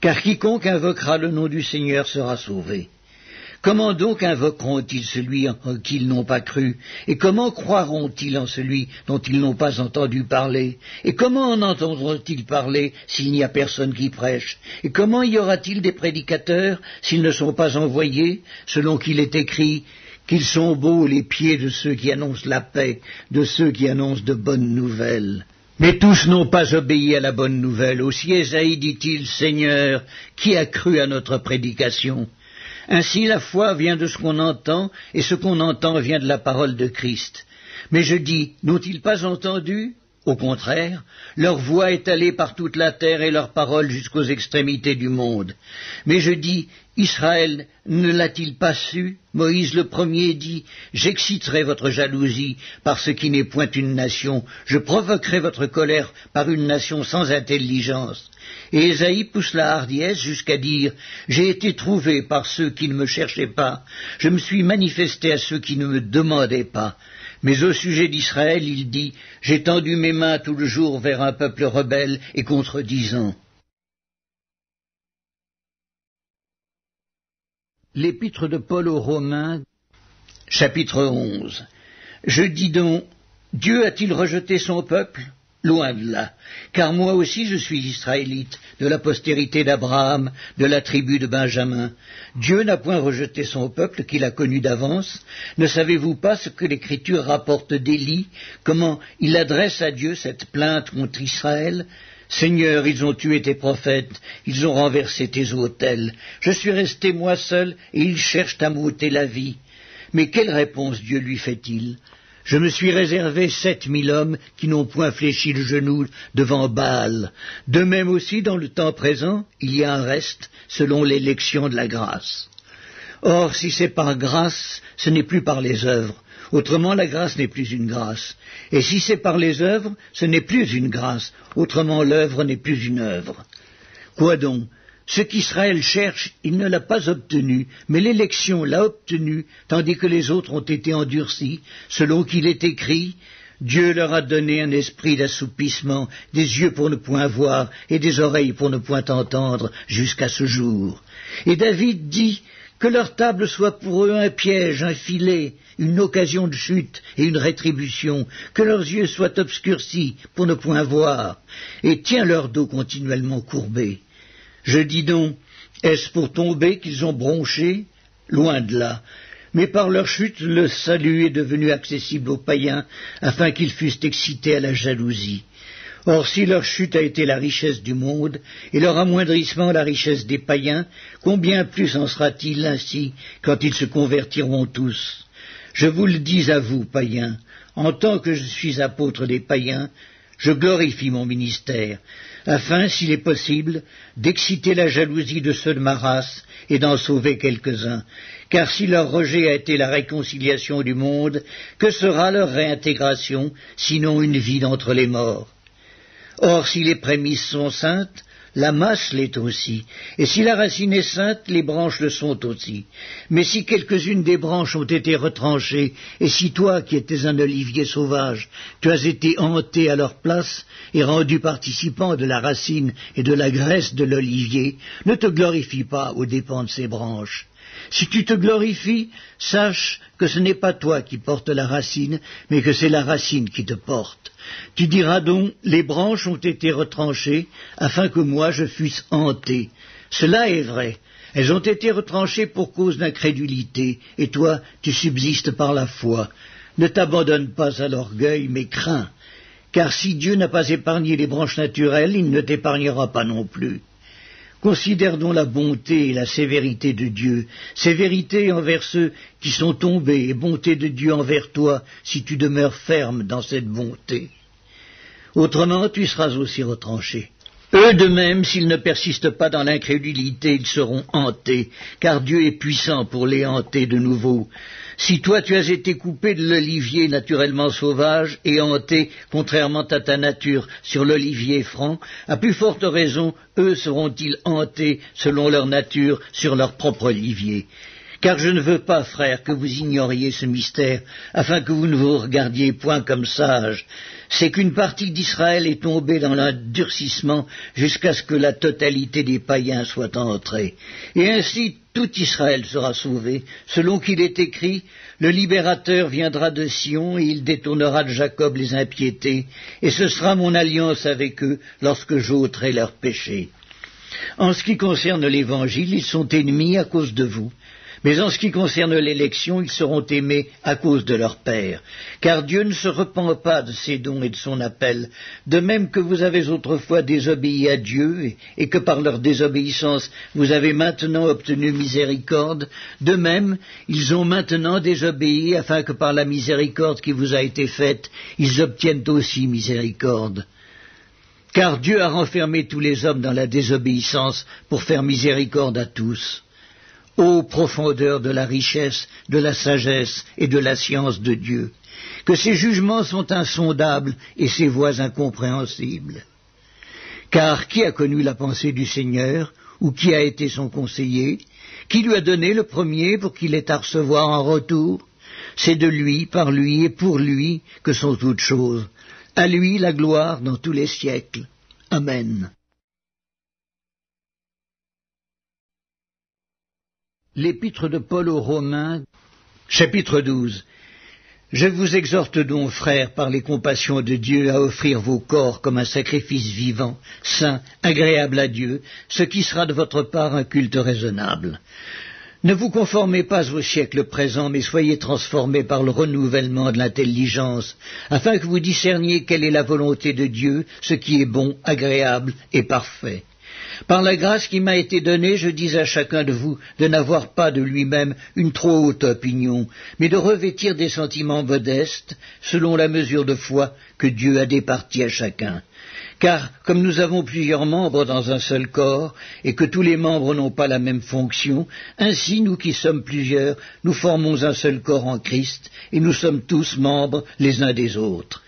Car quiconque invoquera le nom du Seigneur sera sauvé. Comment donc invoqueront-ils celui en qui ils n'ont pas cru? Et comment croiront-ils en celui dont ils n'ont pas entendu parler? Et comment en entendront-ils parler s'il n'y a personne qui prêche? Et comment y aura-t-il des prédicateurs s'ils ne sont pas envoyés, selon qu'il est écrit « qu'ils sont beaux les pieds de ceux qui annoncent la paix, de ceux qui annoncent de bonnes nouvelles. » Mais tous n'ont pas obéi à la bonne nouvelle. Aussi Ésaïe dit-il, « Seigneur, qui a cru à notre prédication ?» Ainsi la foi vient de ce qu'on entend, et ce qu'on entend vient de la parole de Christ. Mais je dis, n'ont-ils pas entendu ? Au contraire, leur voix est allée par toute la terre et leur parole jusqu'aux extrémités du monde. Mais je dis, Israël ne l'a-t-il pas su? Moïse le premier dit, j'exciterai votre jalousie par ce qui n'est point une nation, je provoquerai votre colère par une nation sans intelligence. Et Ésaïe pousse la hardiesse jusqu'à dire, j'ai été trouvé par ceux qui ne me cherchaient pas, je me suis manifesté à ceux qui ne me demandaient pas. Mais au sujet d'Israël, il dit, « J'ai tendu mes mains tout le jour vers un peuple rebelle et contredisant. » L'Épître de Paul aux Romains, chapitre onze. Je dis donc, « Dieu a-t-il rejeté son peuple ? Loin de là, car moi aussi je suis israélite, de la postérité d'Abraham, de la tribu de Benjamin. Dieu n'a point rejeté son peuple qu'il a connu d'avance. Ne savez-vous pas ce que l'Écriture rapporte d'Élie, comment il adresse à Dieu cette plainte contre Israël ? « Seigneur, ils ont tué tes prophètes, ils ont renversé tes autels. Je suis resté moi seul, et ils cherchent à m'ôter la vie. » Mais quelle réponse Dieu lui fait-il ? « Je me suis réservé sept mille hommes qui n'ont point fléchi le genou devant Baal. De même aussi, dans le temps présent, il y a un reste, selon l'élection de la grâce. Or, si c'est par grâce, ce n'est plus par les œuvres. Autrement, la grâce n'est plus une grâce. Et si c'est par les œuvres, ce n'est plus une grâce. Autrement, l'œuvre n'est plus une œuvre. Quoi donc ? Ce qu'Israël cherche, il ne l'a pas obtenu, mais l'élection l'a obtenu, tandis que les autres ont été endurcis, selon qu'il est écrit, « Dieu leur a donné un esprit d'assoupissement, des yeux pour ne point voir, et des oreilles pour ne point entendre, jusqu'à ce jour. » Et David dit, « Que leur table soit pour eux un piège, un filet, une occasion de chute et une rétribution, que leurs yeux soient obscurcis pour ne point voir, et tiens leur dos continuellement courbé. » Je dis donc, est-ce pour tomber qu'ils ont bronché? Loin de là. Mais par leur chute, le salut est devenu accessible aux païens, afin qu'ils fussent excités à la jalousie. Or, si leur chute a été la richesse du monde, et leur amoindrissement la richesse des païens, combien plus en sera-t-il ainsi quand ils se convertiront tous? Je vous le dis à vous, païens, en tant que je suis apôtre des païens, je glorifie mon ministère, afin, s'il est possible, d'exciter la jalousie de ceux de ma race et d'en sauver quelques-uns. Car si leur rejet a été la réconciliation du monde, que sera leur réintégration, sinon une vie d'entre les morts? Or, si les prémices sont saintes, la masse l'est aussi, et si la racine est sainte, les branches le sont aussi. Mais si quelques-unes des branches ont été retranchées, et si toi, qui étais un olivier sauvage, tu as été hanté à leur place et rendu participant de la racine et de la graisse de l'olivier, ne te glorifie pas aux dépens de ces branches. Si tu te glorifies, sache que ce n'est pas toi qui portes la racine, mais que c'est la racine qui te porte. Tu diras donc, les branches ont été retranchées, afin que moi je fusse hanté. Cela est vrai, elles ont été retranchées pour cause d'incrédulité, et toi, tu subsistes par la foi. Ne t'abandonne pas à l'orgueil, mais crains, car si Dieu n'a pas épargné les branches naturelles, il ne t'épargnera pas non plus. Considère donc la bonté et la sévérité de Dieu, sévérité envers ceux qui sont tombés et bonté de Dieu envers toi si tu demeures ferme dans cette bonté. Autrement, tu seras aussi retranché. Eux de même, s'ils ne persistent pas dans l'incrédulité, ils seront hantés, car Dieu est puissant pour les hanter de nouveau. Si toi tu as été coupé de l'olivier naturellement sauvage et hanté, contrairement à ta nature, sur l'olivier franc, à plus forte raison, eux seront-ils hantés selon leur nature sur leur propre olivier. Car je ne veux pas, frères, que vous ignoriez ce mystère, afin que vous ne vous regardiez point comme sages. C'est qu'une partie d'Israël est tombée dans l'endurcissement jusqu'à ce que la totalité des païens soit entrée. Et ainsi tout Israël sera sauvé. Selon qu'il est écrit, « Le libérateur viendra de Sion, et il détournera de Jacob les impiétés, et ce sera mon alliance avec eux lorsque j'ôterai leurs péchés. » En ce qui concerne l'Évangile, ils sont ennemis à cause de vous. Mais en ce qui concerne l'élection, ils seront aimés à cause de leur Père. Car Dieu ne se repent pas de ses dons et de son appel, de même que vous avez autrefois désobéi à Dieu, et que par leur désobéissance vous avez maintenant obtenu miséricorde, de même, ils ont maintenant désobéi, afin que par la miséricorde qui vous a été faite, ils obtiennent aussi miséricorde. Car Dieu a renfermé tous les hommes dans la désobéissance pour faire miséricorde à tous. Ô profondeur de la richesse, de la sagesse et de la science de Dieu, que ses jugements sont insondables et ses voies incompréhensibles. Car qui a connu la pensée du Seigneur, ou qui a été son conseiller? Qui lui a donné le premier pour qu'il ait à recevoir en retour? C'est de lui, par lui et pour lui que sont toutes choses. À lui la gloire dans tous les siècles. Amen. L'Épître de Paul aux Romains, chapitre douze. Je vous exhorte donc, frères, par les compassions de Dieu, à offrir vos corps comme un sacrifice vivant, saint, agréable à Dieu, ce qui sera de votre part un culte raisonnable. Ne vous conformez pas au siècle présent, mais soyez transformés par le renouvellement de l'intelligence, afin que vous discerniez quelle est la volonté de Dieu, ce qui est bon, agréable et parfait. Par la grâce qui m'a été donnée, je dis à chacun de vous de n'avoir pas de lui-même une trop haute opinion, mais de revêtir des sentiments modestes, selon la mesure de foi que Dieu a départie à chacun. Car, comme nous avons plusieurs membres dans un seul corps, et que tous les membres n'ont pas la même fonction, ainsi nous qui sommes plusieurs, nous formons un seul corps en Christ, et nous sommes tous membres les uns des autres.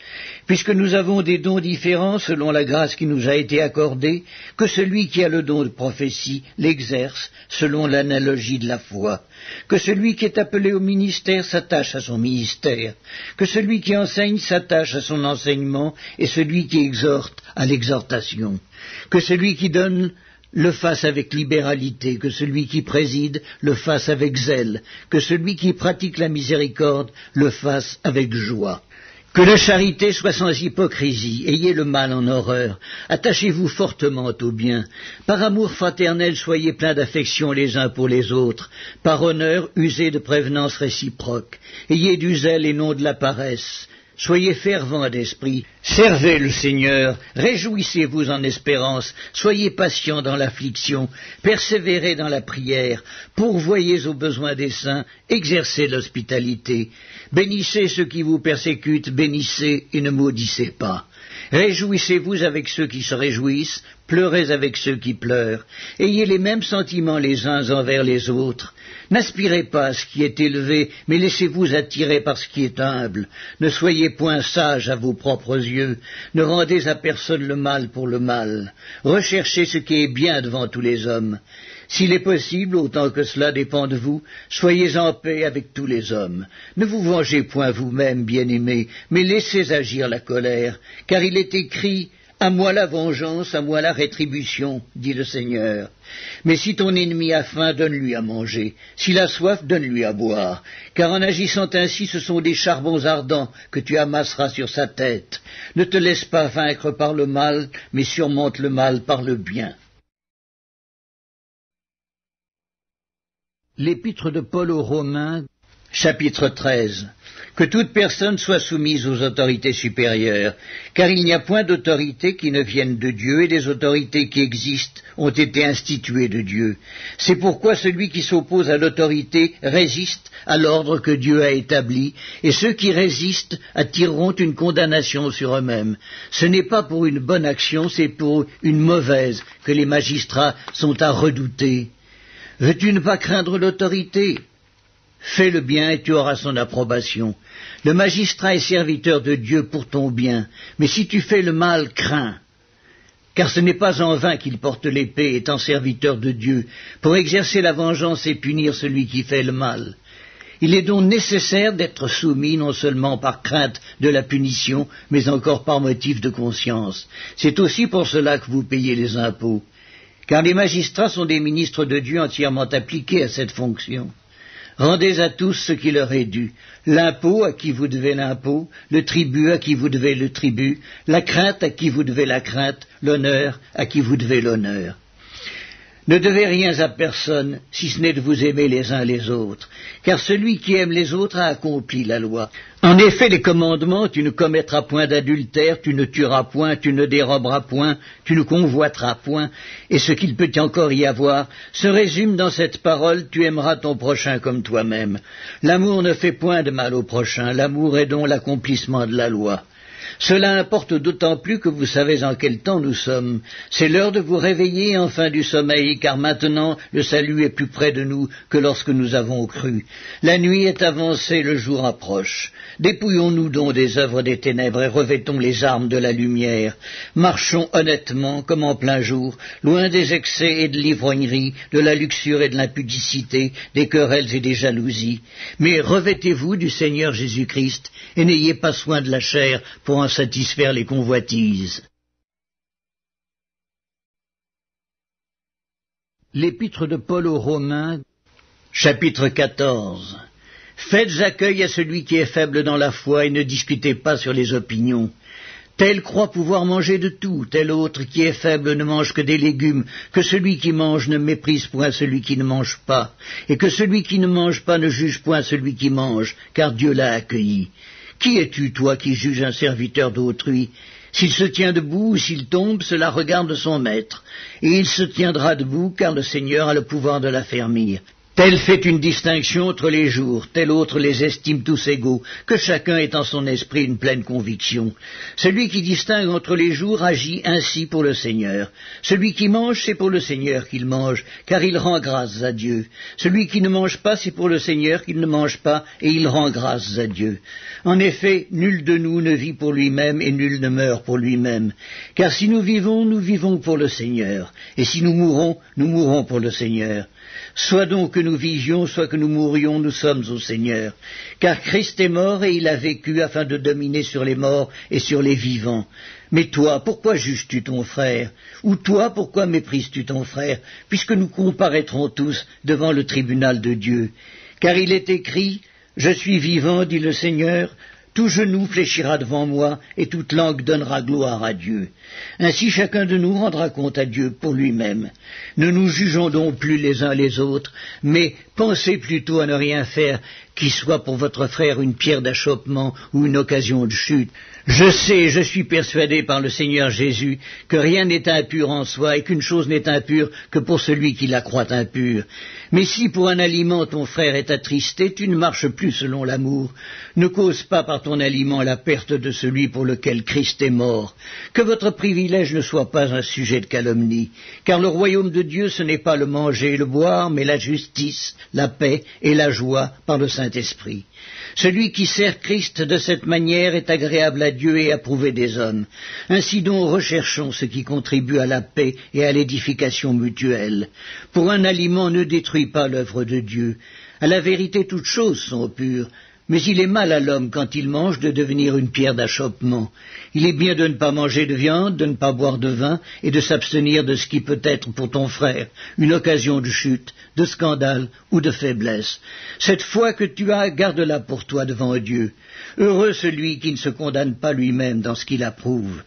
Puisque nous avons des dons différents selon la grâce qui nous a été accordée, que celui qui a le don de prophétie l'exerce selon l'analogie de la foi, que celui qui est appelé au ministère s'attache à son ministère, que celui qui enseigne s'attache à son enseignement et celui qui exhorte à l'exhortation, que celui qui donne le fasse avec libéralité, que celui qui préside le fasse avec zèle, que celui qui pratique la miséricorde le fasse avec joie. Que la charité soit sans hypocrisie, ayez le mal en horreur, attachez-vous fortement au bien. Par amour fraternel, soyez pleins d'affection les uns pour les autres. Par honneur, usez de prévenance réciproque. Ayez du zèle et non de la paresse. Soyez fervents d'esprit, servez le Seigneur, réjouissez-vous en espérance, soyez patients dans l'affliction, persévérez dans la prière, pourvoyez aux besoins des saints, exercez l'hospitalité, bénissez ceux qui vous persécutent, bénissez et ne maudissez pas. Réjouissez-vous avec ceux qui se réjouissent, pleurez avec ceux qui pleurent, ayez les mêmes sentiments les uns envers les autres. N'aspirez pas à ce qui est élevé, mais laissez-vous attirer par ce qui est humble. Ne soyez point sages à vos propres yeux, ne rendez à personne le mal pour le mal. Recherchez ce qui est bien devant tous les hommes. S'il est possible, autant que cela dépend de vous, soyez en paix avec tous les hommes. Ne vous vengez point vous-même, bien-aimés, mais laissez agir la colère, car il est écrit « À moi la vengeance, à moi la rétribution, dit le Seigneur. Mais si ton ennemi a faim, donne-lui à manger. S'il a soif, donne-lui à boire. Car en agissant ainsi, ce sont des charbons ardents que tu amasseras sur sa tête. Ne te laisse pas vaincre par le mal, mais surmonte le mal par le bien. » L'Épître de Paul aux Romains, chapitre treize. que toute personne soit soumise aux autorités supérieures, car il n'y a point d'autorité qui ne vienne de Dieu, et les autorités qui existent ont été instituées de Dieu. C'est pourquoi celui qui s'oppose à l'autorité résiste à l'ordre que Dieu a établi, et ceux qui résistent attireront une condamnation sur eux-mêmes. Ce n'est pas pour une bonne action, c'est pour une mauvaise que les magistrats sont à redouter. Veux-tu ne pas craindre l'autorité ? Fais le bien et tu auras son approbation. Le magistrat est serviteur de Dieu pour ton bien, mais si tu fais le mal, crains. Car ce n'est pas en vain qu'il porte l'épée, étant serviteur de Dieu, pour exercer la vengeance et punir celui qui fait le mal. Il est donc nécessaire d'être soumis non seulement par crainte de la punition, mais encore par motif de conscience. C'est aussi pour cela que vous payez les impôts, car les magistrats sont des ministres de Dieu entièrement appliqués à cette fonction. Rendez à tous ce qui leur est dû, l'impôt à qui vous devez l'impôt, le tribut à qui vous devez le tribut, la crainte à qui vous devez la crainte, l'honneur à qui vous devez l'honneur. Ne devez rien à personne, si ce n'est de vous aimer les uns les autres, car celui qui aime les autres a accompli la loi. En effet, les commandements, tu ne commettras point d'adultère, tu ne tueras point, tu ne déroberas point, tu ne convoiteras point, et ce qu'il peut encore y avoir, se résume dans cette parole, tu aimeras ton prochain comme toi-même. L'amour ne fait point de mal au prochain, l'amour est donc l'accomplissement de la loi. Cela importe d'autant plus que vous savez en quel temps nous sommes. C'est l'heure de vous réveiller enfin du sommeil, car maintenant le salut est plus près de nous que lorsque nous avons cru. La nuit est avancée, le jour approche. Dépouillons-nous donc des œuvres des ténèbres et revêtons les armes de la lumière. Marchons honnêtement, comme en plein jour, loin des excès et de l'ivrognerie, de la luxure et de l'impudicité, des querelles et des jalousies. Mais revêtez-vous du Seigneur Jésus-Christ et n'ayez pas soin de la chair pour en satisfaire les convoitises. L'Épître de Paul aux Romains, chapitre quatorze. Faites accueil à celui qui est faible dans la foi et ne discutez pas sur les opinions. Tel croit pouvoir manger de tout, tel autre qui est faible ne mange que des légumes, que celui qui mange ne méprise point celui qui ne mange pas, et que celui qui ne mange pas ne juge point celui qui mange, car Dieu l'a accueilli. Qui es-tu, toi, qui juges un serviteur d'autrui? S'il se tient debout ou s'il tombe, cela regarde son maître. Et il se tiendra debout, car le Seigneur a le pouvoir de l'affermir. Tel fait une distinction entre les jours, tel autre les estime tous égaux, que chacun ait en son esprit une pleine conviction. Celui qui distingue entre les jours agit ainsi pour le Seigneur. Celui qui mange, c'est pour le Seigneur qu'il mange, car il rend grâce à Dieu. Celui qui ne mange pas, c'est pour le Seigneur qu'il ne mange pas, et il rend grâce à Dieu. En effet, nul de nous ne vit pour lui-même et nul ne meurt pour lui-même. Car si nous vivons, nous vivons pour le Seigneur. Et si nous mourons, nous mourons pour le Seigneur. Soit donc que nous vivions, soit que nous mourions, nous sommes au Seigneur. Car Christ est mort et il a vécu afin de dominer sur les morts et sur les vivants. Mais toi, pourquoi juges-tu ton frère? Ou toi, pourquoi méprises-tu ton frère? Puisque nous comparaîtrons tous devant le tribunal de Dieu. Car il est écrit... Je suis vivant, dit le Seigneur, tout genou fléchira devant moi, et toute langue donnera gloire à Dieu. Ainsi chacun de nous rendra compte à Dieu pour lui-même. Ne nous jugeons donc plus les uns les autres, mais pensez plutôt à ne rien faire qui soit pour votre frère une pierre d'achoppement ou une occasion de chute. Je sais, je suis persuadé par le Seigneur Jésus que rien n'est impur en soi et qu'une chose n'est impure que pour celui qui la croit impure. Mais si pour un aliment ton frère est attristé, tu ne marches plus selon l'amour. Ne cause pas par ton aliment la perte de celui pour lequel Christ est mort. Que votre privilège ne soit pas un sujet de calomnie, car le royaume de Dieu ce n'est pas le manger et le boire, mais la justice, la paix et la joie par le Saint-Esprit. Celui qui sert Christ de cette manière est agréable à Dieu et approuvé des hommes. Ainsi donc recherchons ce qui contribue à la paix et à l'édification mutuelle. Pour un aliment ne détruis pas l'œuvre de Dieu. À la vérité toutes choses sont pures, mais il est mal à l'homme quand il mange de devenir une pierre d'achoppement. Il est bien de ne pas manger de viande, de ne pas boire de vin et de s'abstenir de ce qui peut être pour ton frère une occasion de chute, de scandale ou de faiblesse. Cette foi que tu as, garde-la pour toi devant Dieu. Heureux celui qui ne se condamne pas lui-même dans ce qu'il approuve.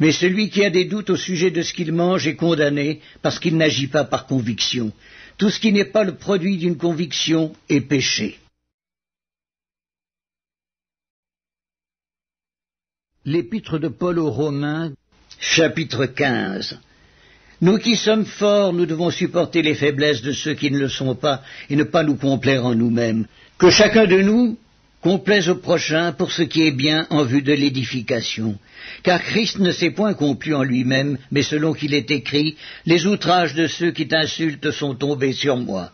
Mais celui qui a des doutes au sujet de ce qu'il mange est condamné parce qu'il n'agit pas par conviction. Tout ce qui n'est pas le produit d'une conviction est péché. L'Épître de Paul aux Romains, chapitre quinze. Nous qui sommes forts, nous devons supporter les faiblesses de ceux qui ne le sont pas et ne pas nous complaire en nous-mêmes. Que chacun de nous complaise au prochain pour ce qui est bien en vue de l'édification. Car Christ ne s'est point complu en lui-même, mais selon qu'il est écrit, « Les outrages de ceux qui t'insultent sont tombés sur moi. »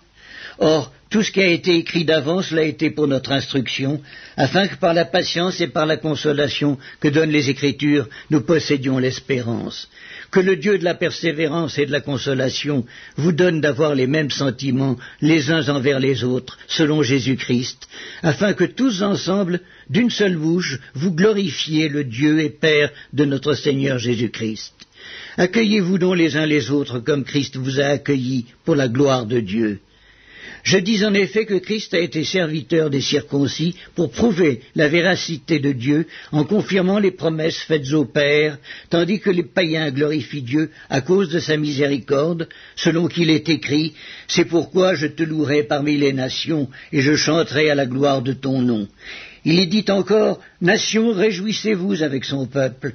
Or, tout ce qui a été écrit d'avance l'a été pour notre instruction, afin que par la patience et par la consolation que donnent les Écritures, nous possédions l'espérance. Que le Dieu de la persévérance et de la consolation vous donne d'avoir les mêmes sentiments les uns envers les autres, selon Jésus-Christ, afin que tous ensemble, d'une seule bouche, vous glorifiez le Dieu et Père de notre Seigneur Jésus-Christ. Accueillez-vous donc les uns les autres comme Christ vous a accueillis pour la gloire de Dieu. Je dis en effet que Christ a été serviteur des circoncis pour prouver la véracité de Dieu en confirmant les promesses faites au Père, tandis que les païens glorifient Dieu à cause de sa miséricorde, selon qu'il est écrit « C'est pourquoi je te louerai parmi les nations et je chanterai à la gloire de ton nom. » Il est dit encore « Nations, réjouissez-vous avec son peuple. »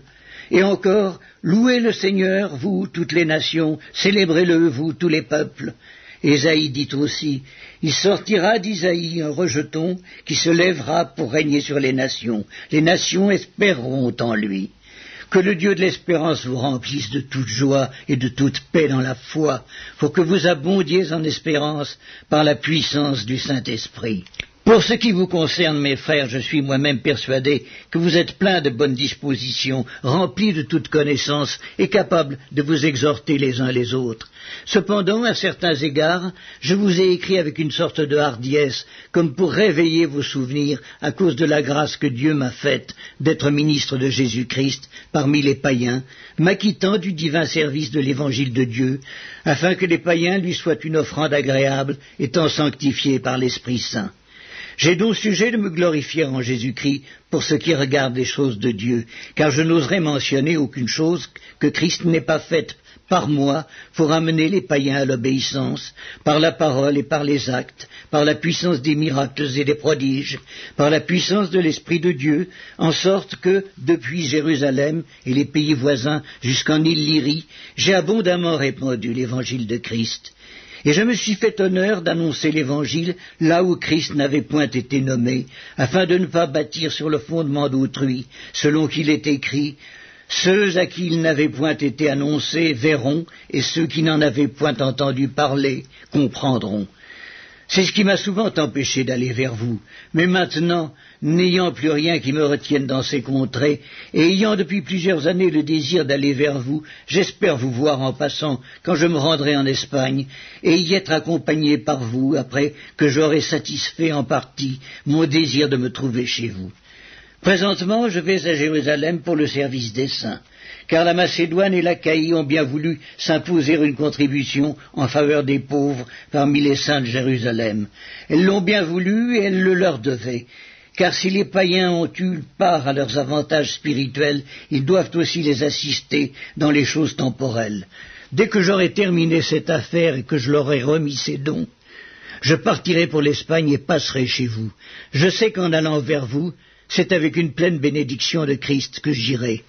Et encore « Louez le Seigneur, vous, toutes les nations, célébrez-le, vous, tous les peuples. » Ésaïe dit aussi, « Il sortira d'Isaïe un rejeton qui se lèvera pour régner sur les nations. Les nations espéreront en lui. Que le Dieu de l'espérance vous remplisse de toute joie et de toute paix dans la foi, pour que vous abondiez en espérance par la puissance du Saint-Esprit. » Pour ce qui vous concerne, mes frères, je suis moi-même persuadé que vous êtes pleins de bonnes dispositions, remplis de toute connaissance et capables de vous exhorter les uns les autres. Cependant, à certains égards, je vous ai écrit avec une sorte de hardiesse, comme pour réveiller vos souvenirs à cause de la grâce que Dieu m'a faite d'être ministre de Jésus-Christ parmi les païens, m'acquittant du divin service de l'Évangile de Dieu, afin que les païens lui soient une offrande agréable, étant sanctifiés par l'Esprit Saint. J'ai donc sujet de me glorifier en Jésus-Christ pour ce qui regarde les choses de Dieu, car je n'oserais mentionner aucune chose que Christ n'ait pas faite par moi pour amener les païens à l'obéissance, par la parole et par les actes, par la puissance des miracles et des prodiges, par la puissance de l'Esprit de Dieu, en sorte que, depuis Jérusalem et les pays voisins jusqu'en Illyrie, j'ai abondamment répandu l'Évangile de Christ. Et je me suis fait honneur d'annoncer l'Évangile là où Christ n'avait point été nommé, afin de ne pas bâtir sur le fondement d'autrui, selon qu'il est écrit, « Ceux à qui il n'avait point été annoncé verront, et ceux qui n'en avaient point entendu parler comprendront. » C'est ce qui m'a souvent empêché d'aller vers vous, mais maintenant, n'ayant plus rien qui me retienne dans ces contrées, et ayant depuis plusieurs années le désir d'aller vers vous, j'espère vous voir en passant quand je me rendrai en Espagne, et y être accompagné par vous après que j'aurai satisfait en partie mon désir de me trouver chez vous. Présentement, je vais à Jérusalem pour le service des saints, car la Macédoine et l'Achaïe ont bien voulu s'imposer une contribution en faveur des pauvres parmi les saints de Jérusalem. Elles l'ont bien voulu et elles le leur devaient, car si les païens ont eu part à leurs avantages spirituels, ils doivent aussi les assister dans les choses temporelles. Dès que j'aurai terminé cette affaire et que je leur ai remis ces dons, je partirai pour l'Espagne et passerai chez vous. Je sais qu'en allant vers vous, c'est avec une pleine bénédiction de Christ que j'irai.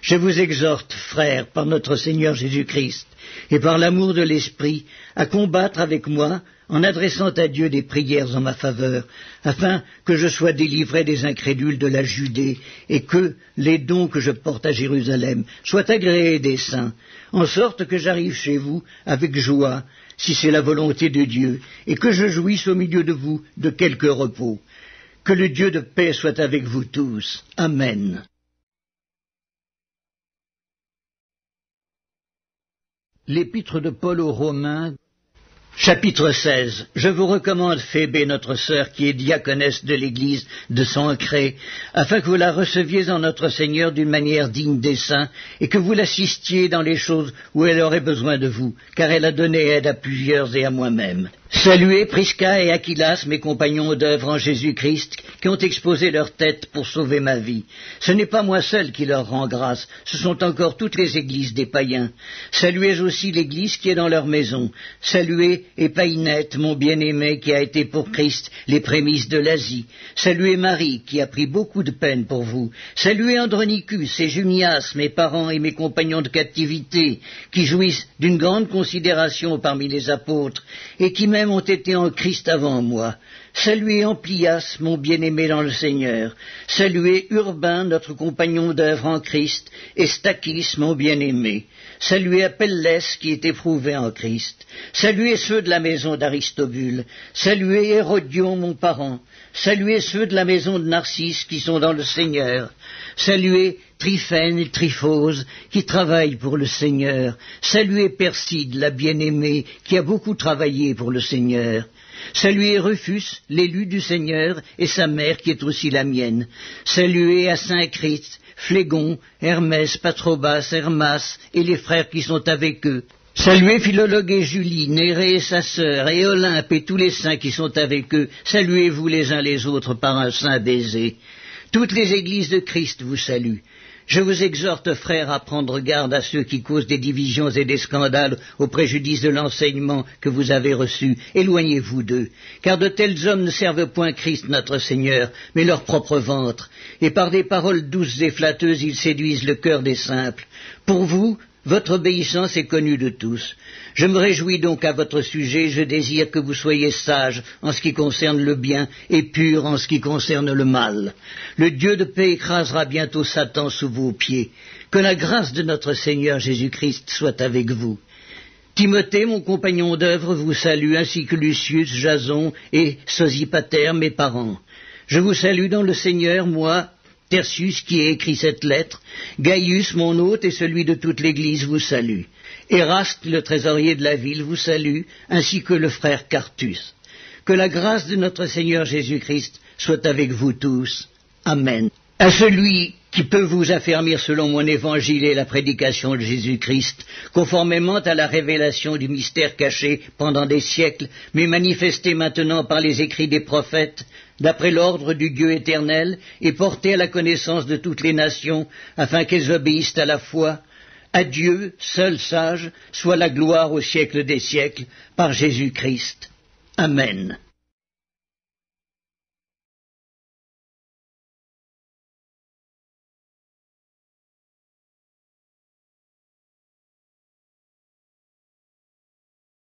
Je vous exhorte, frères, par notre Seigneur Jésus-Christ et par l'amour de l'Esprit, à combattre avec moi en adressant à Dieu des prières en ma faveur, afin que je sois délivré des incrédules de la Judée et que les dons que je porte à Jérusalem soient agréés des saints, en sorte que j'arrive chez vous avec joie, si c'est la volonté de Dieu, et que je jouisse au milieu de vous de quelque repos. Que le Dieu de paix soit avec vous tous. Amen. L'Épître de Paul aux Romains, chapitre seize. Je vous recommande Phébé, notre sœur, qui est diaconesse de l'Église de Sancré, afin que vous la receviez en notre Seigneur d'une manière digne des saints, et que vous l'assistiez dans les choses où elle aurait besoin de vous, car elle a donné aide à plusieurs et à moi-même. Saluez Prisca et Aquilas, mes compagnons d'œuvre en Jésus-Christ, qui ont exposé leur tête pour sauver ma vie. Ce n'est pas moi seul qui leur rend grâce, ce sont encore toutes les églises des païens. Saluez aussi l'église qui est dans leur maison. Saluez Épaïnette, mon bien-aimé, qui a été pour Christ les prémices de l'Asie. Saluez Marie, qui a pris beaucoup de peine pour vous. Saluez Andronicus et Junias, mes parents et mes compagnons de captivité, qui jouissent d'une grande considération parmi les apôtres, et qui même ont été en Christ avant moi. Saluez Amplias, mon bien-aimé dans le Seigneur. Saluez Urbain, notre compagnon d'œuvre en Christ, et Stachys, mon bien-aimé. Saluez Apelles, qui est éprouvé en Christ. Saluez ceux de la maison d'Aristobule. Saluez Hérodion, mon parent. Saluez ceux de la maison de Narcisse, qui sont dans le Seigneur. Saluez Tryphène et Tryphose, qui travaillent pour le Seigneur. Saluez Perside, la bien-aimée, qui a beaucoup travaillé pour le Seigneur. Saluez Rufus, l'élu du Seigneur, et sa mère qui est aussi la mienne. Saluez à Saint-Christ, Phlégon, Hermès, Patrobas, Hermas, et les frères qui sont avec eux. Saluez Philologue et Julie, Nérée et sa sœur, et Olympe et tous les saints qui sont avec eux. Saluez-vous les uns les autres par un saint baiser. Toutes les églises de Christ vous saluent. Je vous exhorte, frères, à prendre garde à ceux qui causent des divisions et des scandales au préjudice de l'enseignement que vous avez reçu. Éloignez-vous d'eux, car de tels hommes ne servent point Christ notre Seigneur, mais leur propre ventre. Et par des paroles douces et flatteuses, ils séduisent le cœur des simples. Pour vous, votre obéissance est connue de tous. Je me réjouis donc à votre sujet, je désire que vous soyez sages en ce qui concerne le bien et purs en ce qui concerne le mal. Le Dieu de paix écrasera bientôt Satan sous vos pieds. Que la grâce de notre Seigneur Jésus-Christ soit avec vous. Timothée, mon compagnon d'œuvre, vous salue, ainsi que Lucius, Jason et Sosipater, mes parents. Je vous salue dans le Seigneur, moi, Tertius, qui a écrit cette lettre, Gaius, mon hôte, et celui de toute l'Église vous salue. Éraste, le trésorier de la ville, vous salue, ainsi que le frère Cartus. Que la grâce de notre Seigneur Jésus-Christ soit avec vous tous. Amen. À celui qui peut vous affermir selon mon évangile et la prédication de Jésus-Christ, conformément à la révélation du mystère caché pendant des siècles, mais manifesté maintenant par les écrits des prophètes, d'après l'ordre du Dieu éternel, et porté à la connaissance de toutes les nations, afin qu'elles obéissent à la foi, à Dieu, seul sage, soit la gloire au siècle des siècles, par Jésus-Christ. Amen.